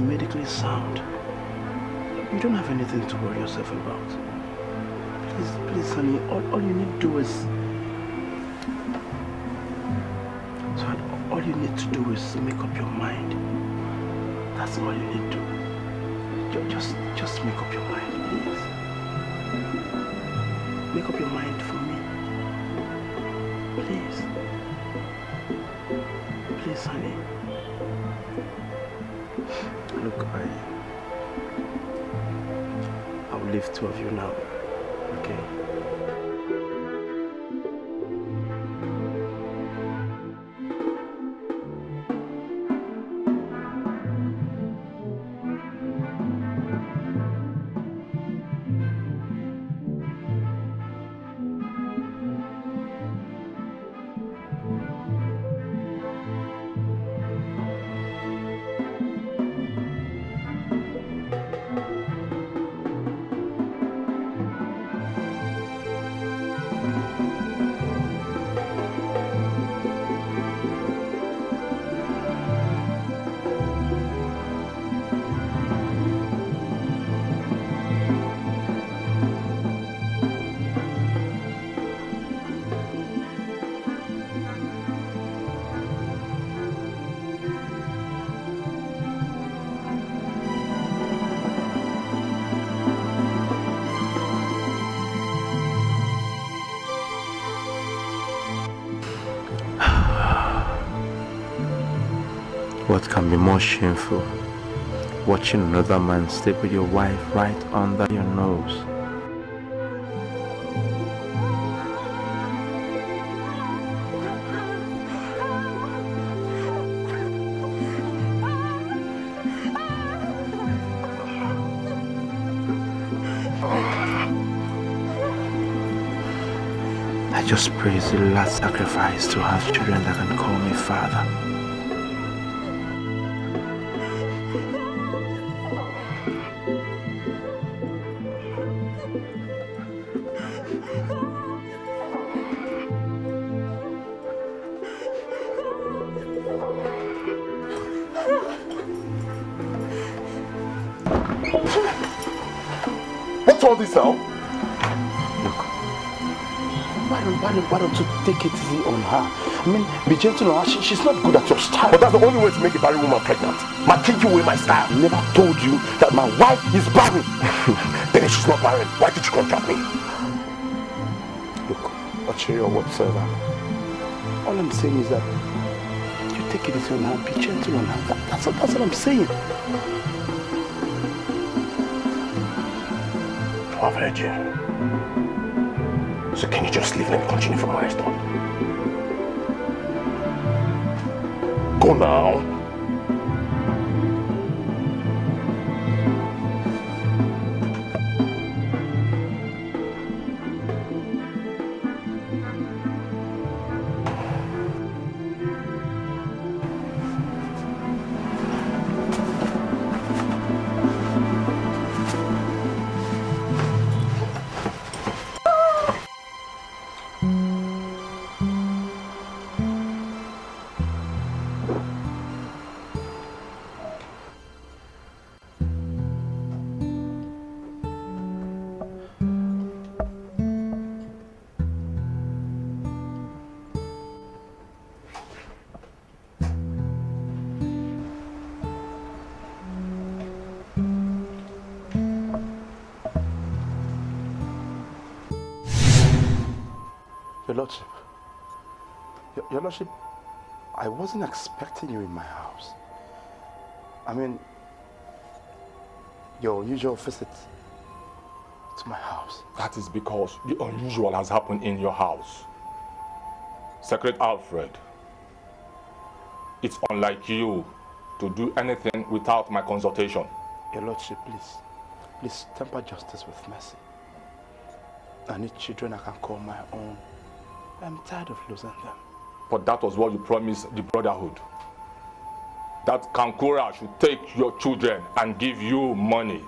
Medically sound. You don't have anything to worry yourself about. Please, honey, all you need to do is... So all you need to do is make up your mind. That's all you need to do. Just make up your mind, please. Make up your mind for me. Please. Please, honey. Look, I will leave two of you now, okay? What can be more shameful? Watching another man sleep with your wife right under your nose. I just pray it's the last sacrifice to have children that can call me father. Why don't you take it easy on her? I mean, be gentle on her. She's not good at your style. But that's the only way to make a barren woman pregnant. My take away my style. I never told you that my wife is barren. Then she's not barren. Why did you contract me? Look, I'll share your whatsoever. All I'm saying is that you take it easy on her. Be gentle on her. That's what I'm saying. I've heard you. So can you just leave and continue from where I stopped? Go now. Your Lordship, I wasn't expecting you in my house. I mean, your unusual visit to my house. That is because the unusual has happened in your house. Sacred Alfred, it's unlike you to do anything without my consultation. Your Lordship, please temper justice with mercy. I need children I can call my own. I'm tired of losing them. But that was what you promised the Brotherhood. That Kankura should take your children and give you money.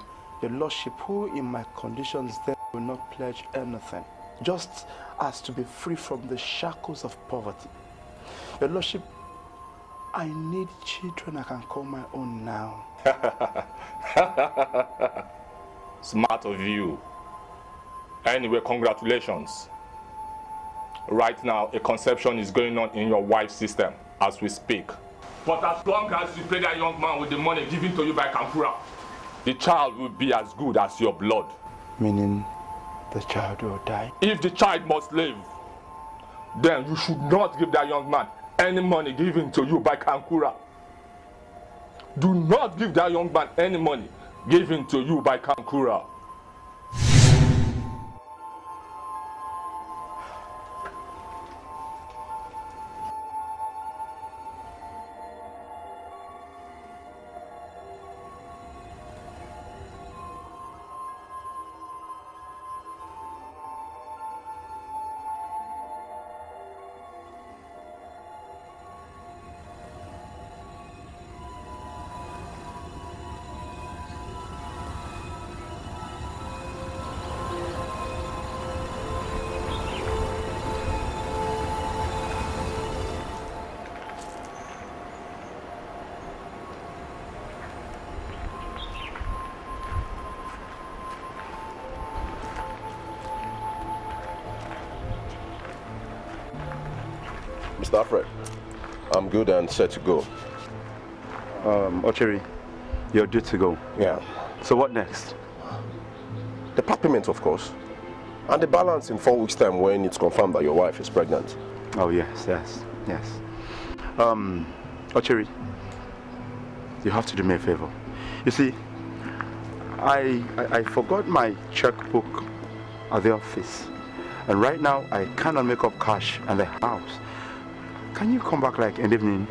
Your Lordship, who in my conditions then will not pledge anything, just as to be free from the shackles of poverty. Your Lordship, I need children I can call my own now. Smart of you. Anyway, congratulations. Right now, a conception is going on in your wife's system as we speak. But as long as you pay that young man with the money given to you by Kankura, the child will be as good as your blood. Meaning the child will die? If the child must live, then you should not give that young man any money given to you by Kankura. Do not give that young man any money given to you by Kankura. Mr. Alfred, I'm good and set to go. Ocheri, you're due to go. Yeah. So what next? The part payment, of course. And the balance in 4 weeks' time when it's confirmed that your wife is pregnant. Oh, yes. Ocheri, you have to do me a favor. You see, I forgot my checkbook at the office. And right now, I cannot make up cash at the house. Can you come back like an evening?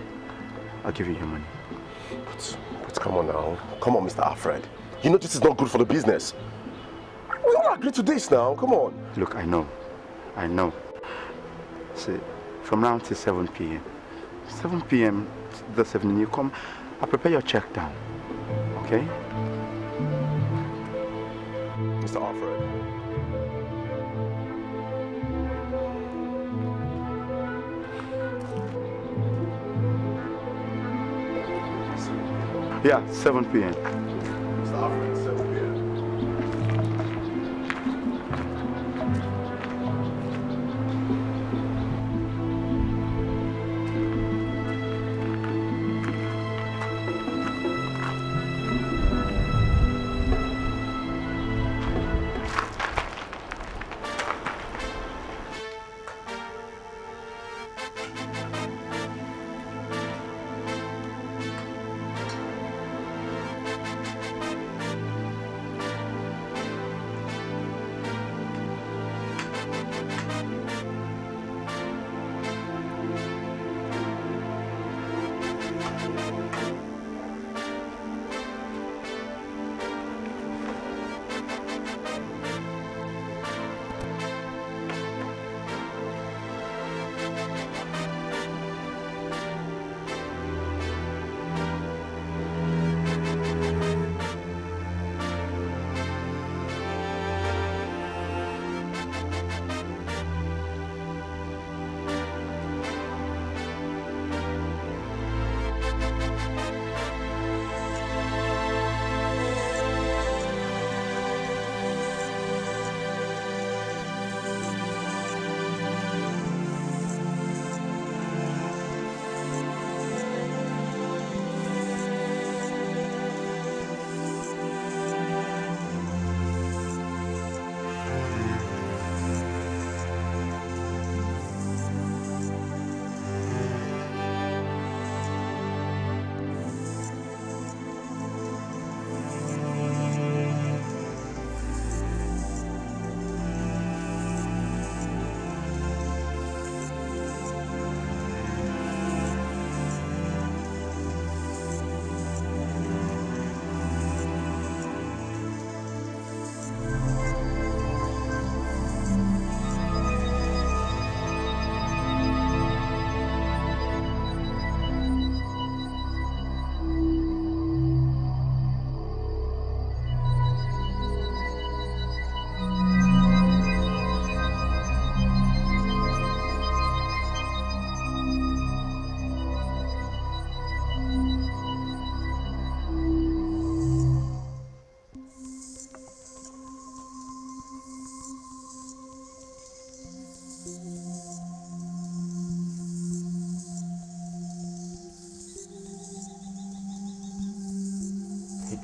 I'll give you your money. But come on now. Come on, Mr. Alfred. You know this is not good for the business. We all agree to this now. Come on. Look, I know. I know. See, from now till 7 p.m. 7 p.m. this evening, you come. I'll prepare your check down. Okay? Mr. Alfred. Yeah, 7 p.m. Mr. Alfred, 7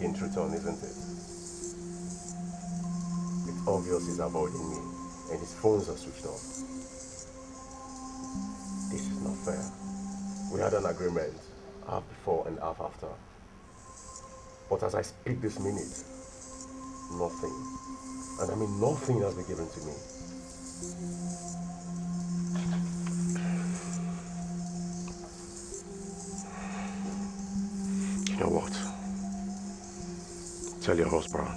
in return, isn't it? It's obvious he's avoiding me, and his phones are switched off. This is not fair. We had an agreement, half before and half after. But as I speak this minute, nothing, and I mean nothing, has been given to me. You know what? Tell your husband,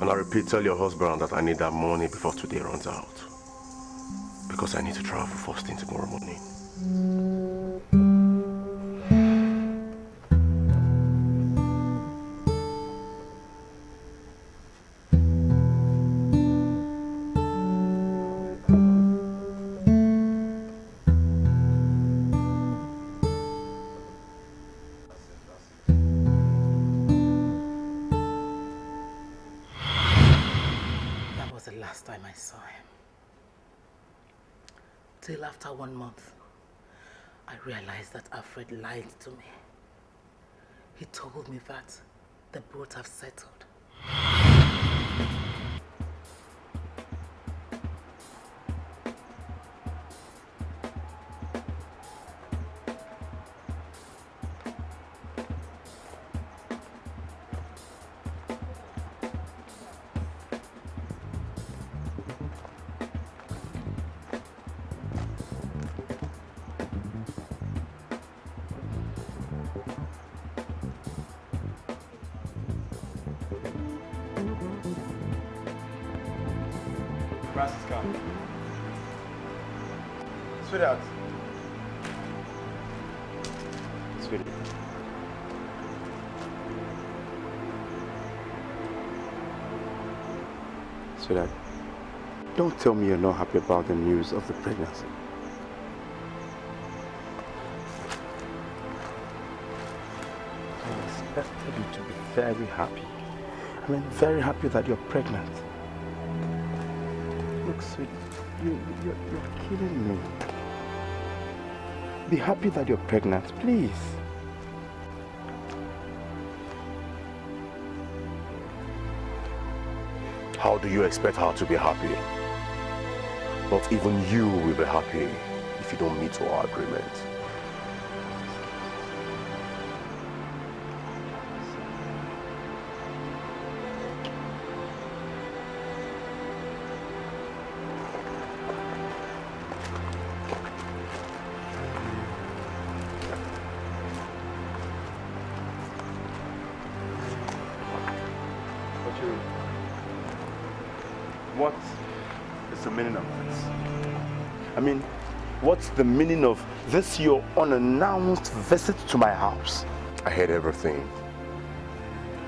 and I repeat, tell your husband that I need that money before today runs out, because I need to travel first thing tomorrow morning. After 1 month, I realized that Alfred lied to me. He told me that they both have settled. grass is cut. Sweetheart. Sweetie. Sweetheart, don't tell me you're not happy about the news of the pregnancy. I expected you to be very happy. I mean, very happy that you're pregnant. Look, sweetie, you're killing me. Be happy that you're pregnant, please. How do you expect her to be happy? Not even you will be happy if you don't meet our agreement. What's the meaning of this your unannounced visit to my house? I heard everything.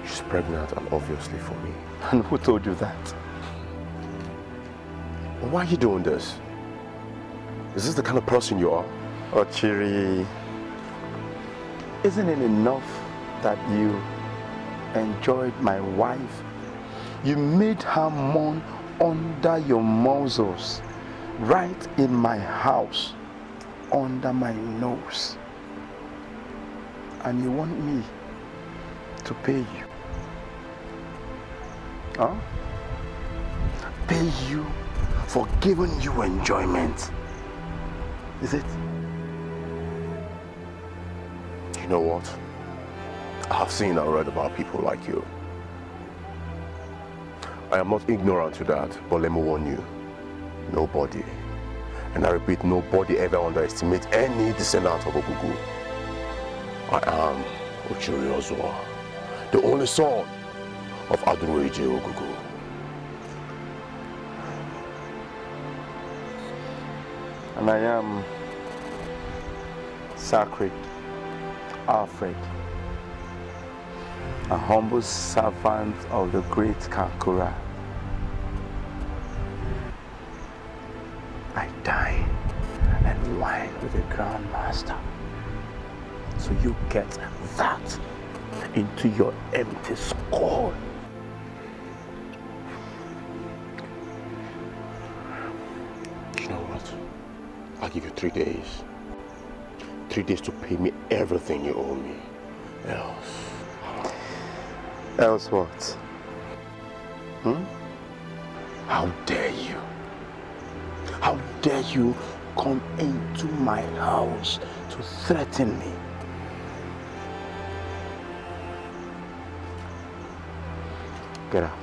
She's pregnant and obviously for me. And who told you that? Why are you doing this? Is this the kind of person you are? Ochiri, isn't it enough that you enjoyed my wife? You made her mourn under your muscles. Right in my house, under my nose. And you want me to pay you? Huh? Pay you for giving you enjoyment. Is it? You know what? I have seen and read about people like you. I am not ignorant to that, but let me warn you. Nobody, and I repeat, nobody ever underestimates any descendant of Ogugu. I am Ocherozoa, the only son of Adunreji Ogugu. And I am sacred Alfred, a humble servant of the great Kankuras. I dine and wine with the Grand Master. So you get that into your empty skull. You know what? I'll give you 3 days. 3 days to pay me everything you owe me. Else... Else what? Hmm? How dare you? How dare you come into my house to threaten me? Get out.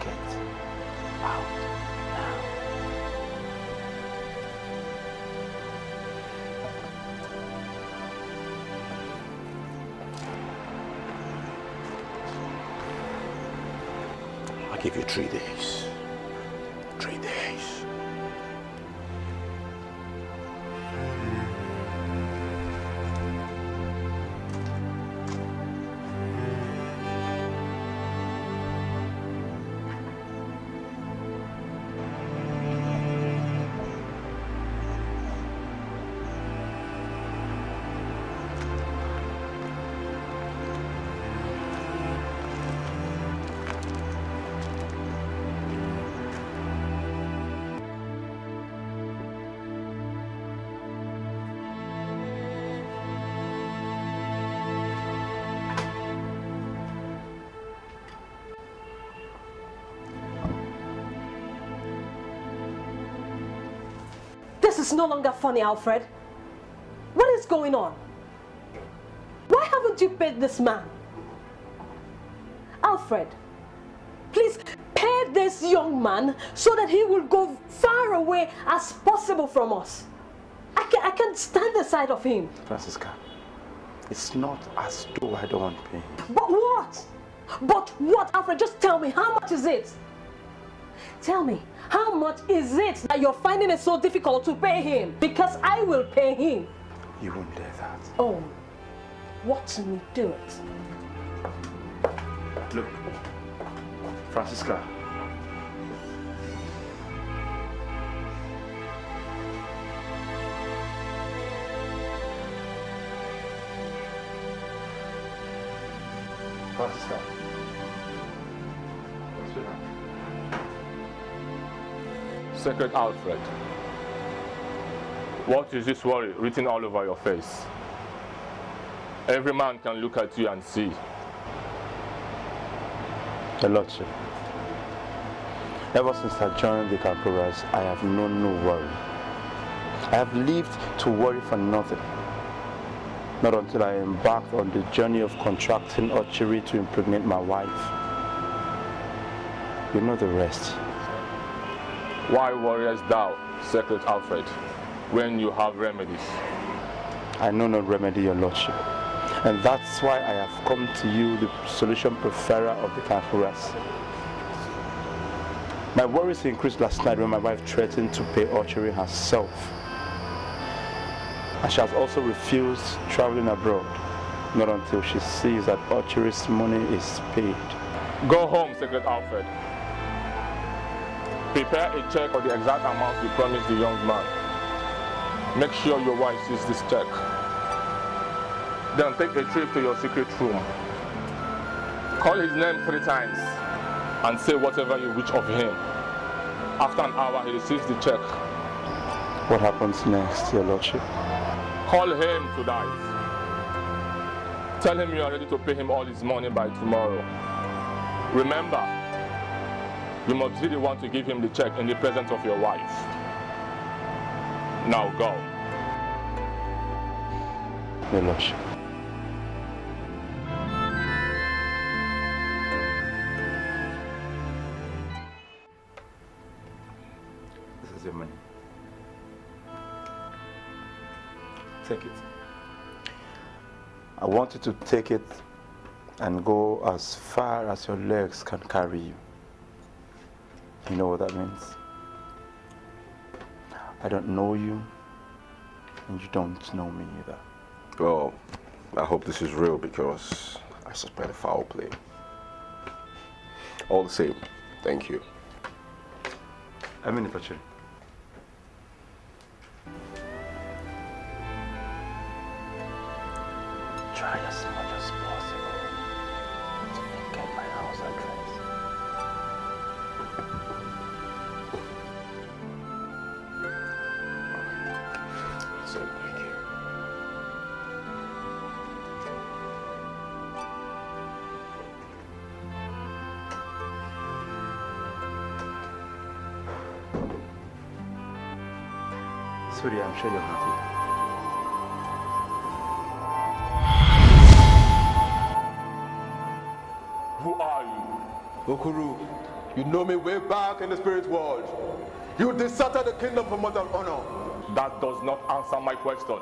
Get out now. I'll give you 3 days. 3 days. It's no longer funny, Alfred. What is going on? Why haven't you paid this man? Alfred, please pay this young man so that he will go far away as possible from us. I can't stand the sight of him. Francisca, it's not as though I don't want pain. But what? But what, Alfred? Just tell me, how much is it? Tell me, how much is it that you're finding it so difficult to pay him? Because I will pay him. You won't dare that. Oh, watch me do it. Look, Francisca. Francisca. Sacred Alfred, what is this worry written all over your face? Every man can look at you and see. Your Lordship, ever since I joined the Kankuras, I have known no worry. I have lived to worry for nothing. Not until I embarked on the journey of contracting archery to impregnate my wife. You know the rest. Why worriest thou, Sacred Alfred, when you have remedies? I know no remedy, Your Lordship. And that's why I have come to you, the solution preferer of the Kankuras. My worries increased last night when my wife threatened to pay archery herself. And she has also refused traveling abroad, not until she sees that archery's money is paid. Go home, Sacred Alfred. Prepare a check of the exact amount you promised the young man. Make sure your wife sees this check. Then take a trip to your secret room. Call his name 3 times and say whatever you wish of him. After an hour, he receives the check. What happens next, Your Lordship? Call him tonight. Tell him you are ready to pay him all his money by tomorrow. Remember, you must be the one to give him the check in the presence of your wife. Now go. Your Lordship. This is your money. Take it. I want you to take it and go as far as your legs can carry you. You know what that means? I don't know you, and you don't know me either. Well, I hope this is real because I suspect a foul play. All the same, thank you. I mean, if I should. Try as much as possible to forget my house address. So, thank you. Suri, I'm sure you're happy. Okuru, you know me way back in the spirit world. You deserted the kingdom for mother honor. That does not answer my question.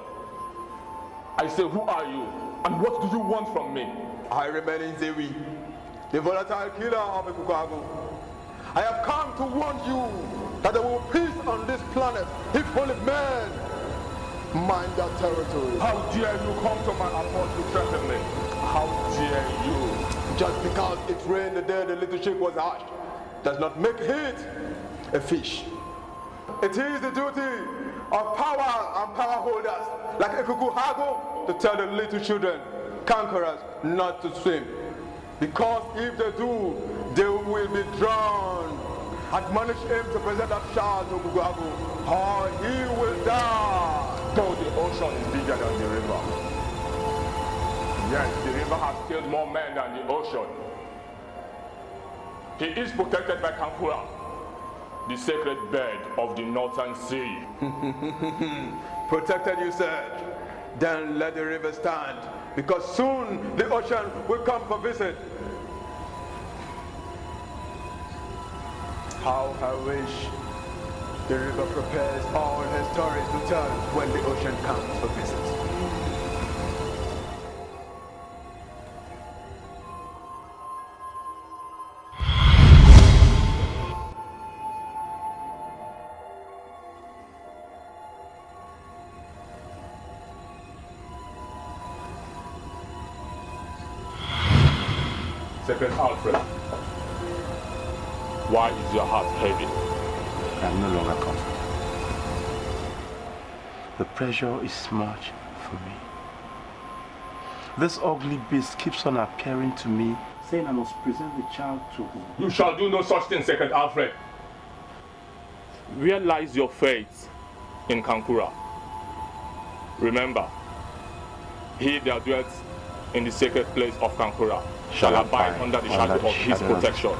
I say, who are you and what do you want from me? I remain in Dewi, the volatile killer of Ekuku Hago. I have come to warn you that there will be peace on this planet if only men mind their territory. How dare you come to my apartment to threaten me? How dare you? Just because it rained the day the little chick was hatched does not make it a fish. It is the duty of power and power holders like Ekuku Hago to tell the little children, conquerors, not to swim. Because if they do, they will be drowned. Admonish him to present that child to Ekuku Hago, or he will die. Though the ocean is bigger than the river. Yes, the river has killed more men than the ocean. He is protected by Kankura, the sacred bird of the northern sea. Protected, you said? Then let the river stand, because soon the ocean will come for visit. How I wish the river prepares all her stories to tell when the ocean comes for visit. Captain Alfred. Why is your heart heavy? I am no longer comfortable. The pressure is much for me. This ugly beast keeps on appearing to me, saying I must present the child to him. You shall do no such thing, Second Alfred. Where lies your faith in Kankura? Remember, he that dwelt in the sacred place of Kankura shall abide under the shadow of his protection.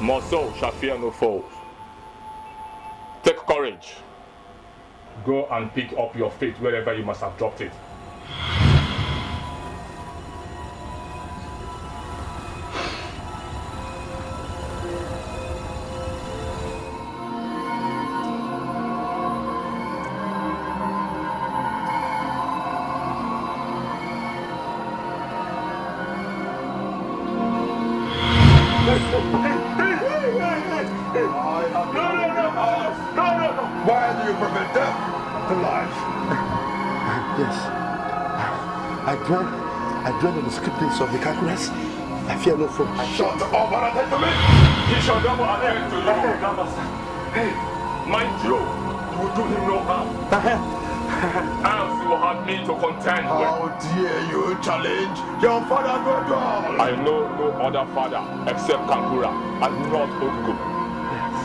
More so shall fear no foes. Take courage. Go and pick up your faith wherever you must have dropped it. Of the Kankuras, I fear no foe. Shut up and attend to me! He shall double an errand to you. Hey, mind you, you will do him no harm. Else you will have me to contend with. How dare you challenge your father, God? I know no other father except Kankura and not Ogugu. Yes.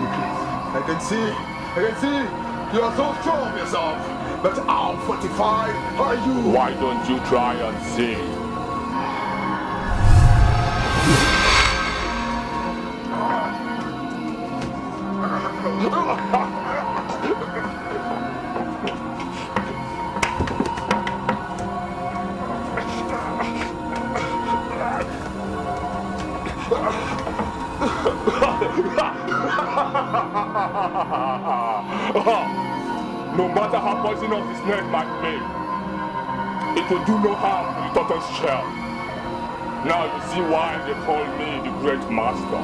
Yes. I can see, you are so strong yourself, but how fortified are you? Why don't you try and see? No matter how poisonous this snake might be, it will do no harm to the tortoise shell. Now you see why they call me the Great Master.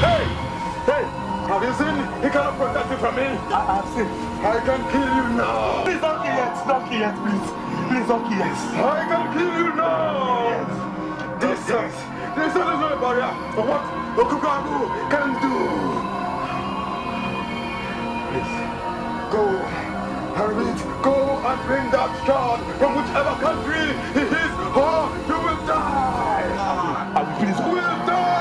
Hey! Have you seen? He cannot protect you from me! I have seen. I can kill you now! Please don't kill yet! Don't kill yet, please! Please don't kill yet! I can kill you now! Yes. This is not a barrier! But what Ekuku Hago can do! Please, go! Hurry! Go and bring that child from whichever country he is, or you will die! You will die!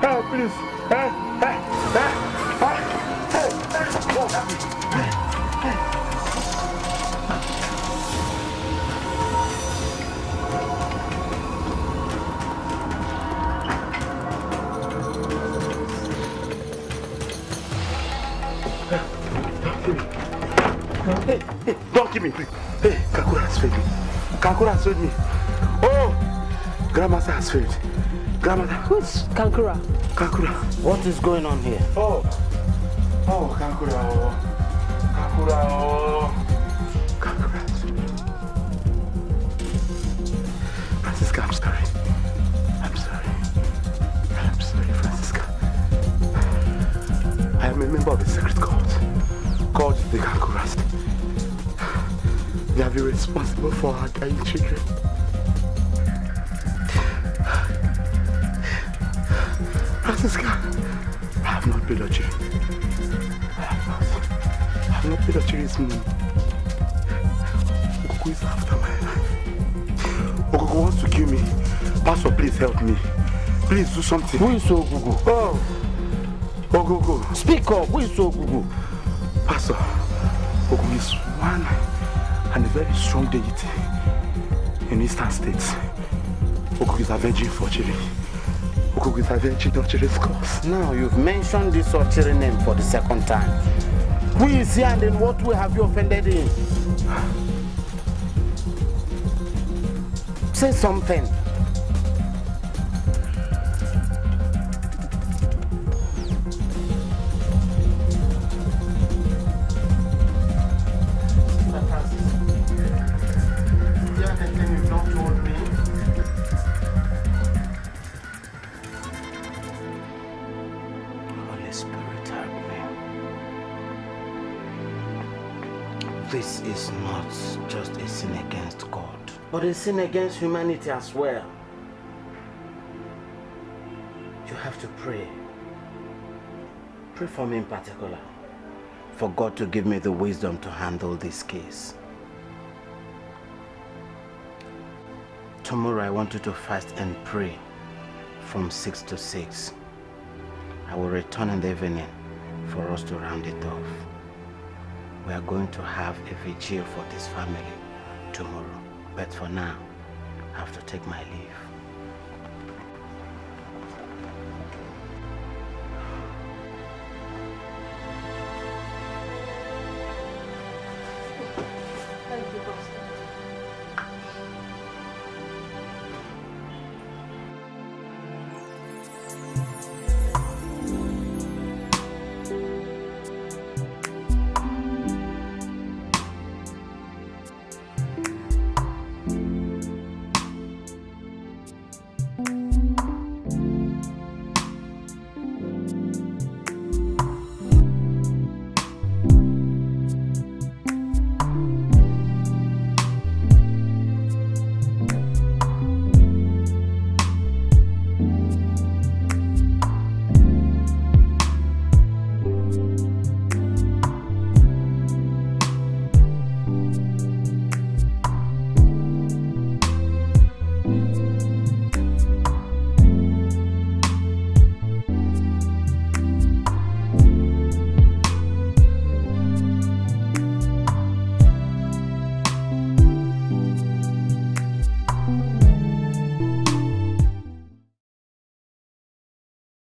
Help, please. Hey, don't give me, please. Hey, Kankura has failed me. Kankura has failed me. Oh, Grandmaster has failed. Grandmother. Who's Kankura? Kankura. What is going on here? Oh, Kankura. Kankura. Kankura. Francisca, I'm sorry. I'm sorry, Francisca. I am a member of the secret cult, called the Kankuras. They are the responsible for our dying children. Francisca, I have not paid Ochi. I have not paid Ochi's money. Ogugu is after my life. Ogugu wants to kill me. Pastor, please help me. Please do something. Who is Ogugu? Oh! Ogugu. Speak up. Who is Ogugu? Pastor, Ogugu is one and a very strong deity in Eastern States. Ogugu is a virgin for children. Ogugu is a virgin of Ocherozoa's cause. Now you've mentioned this Ocherozoa name for the second time. Who is he and in what way have you offended him? Say something. This is not just a sin against God, but a sin against humanity as well. You have to pray. Pray for me in particular. For God to give me the wisdom to handle this case. Tomorrow I want you to fast and pray from 6 to 6. I will return in the evening for us to round it off. We are going to have a vigil for this family tomorrow. But for now, I have to take my leave.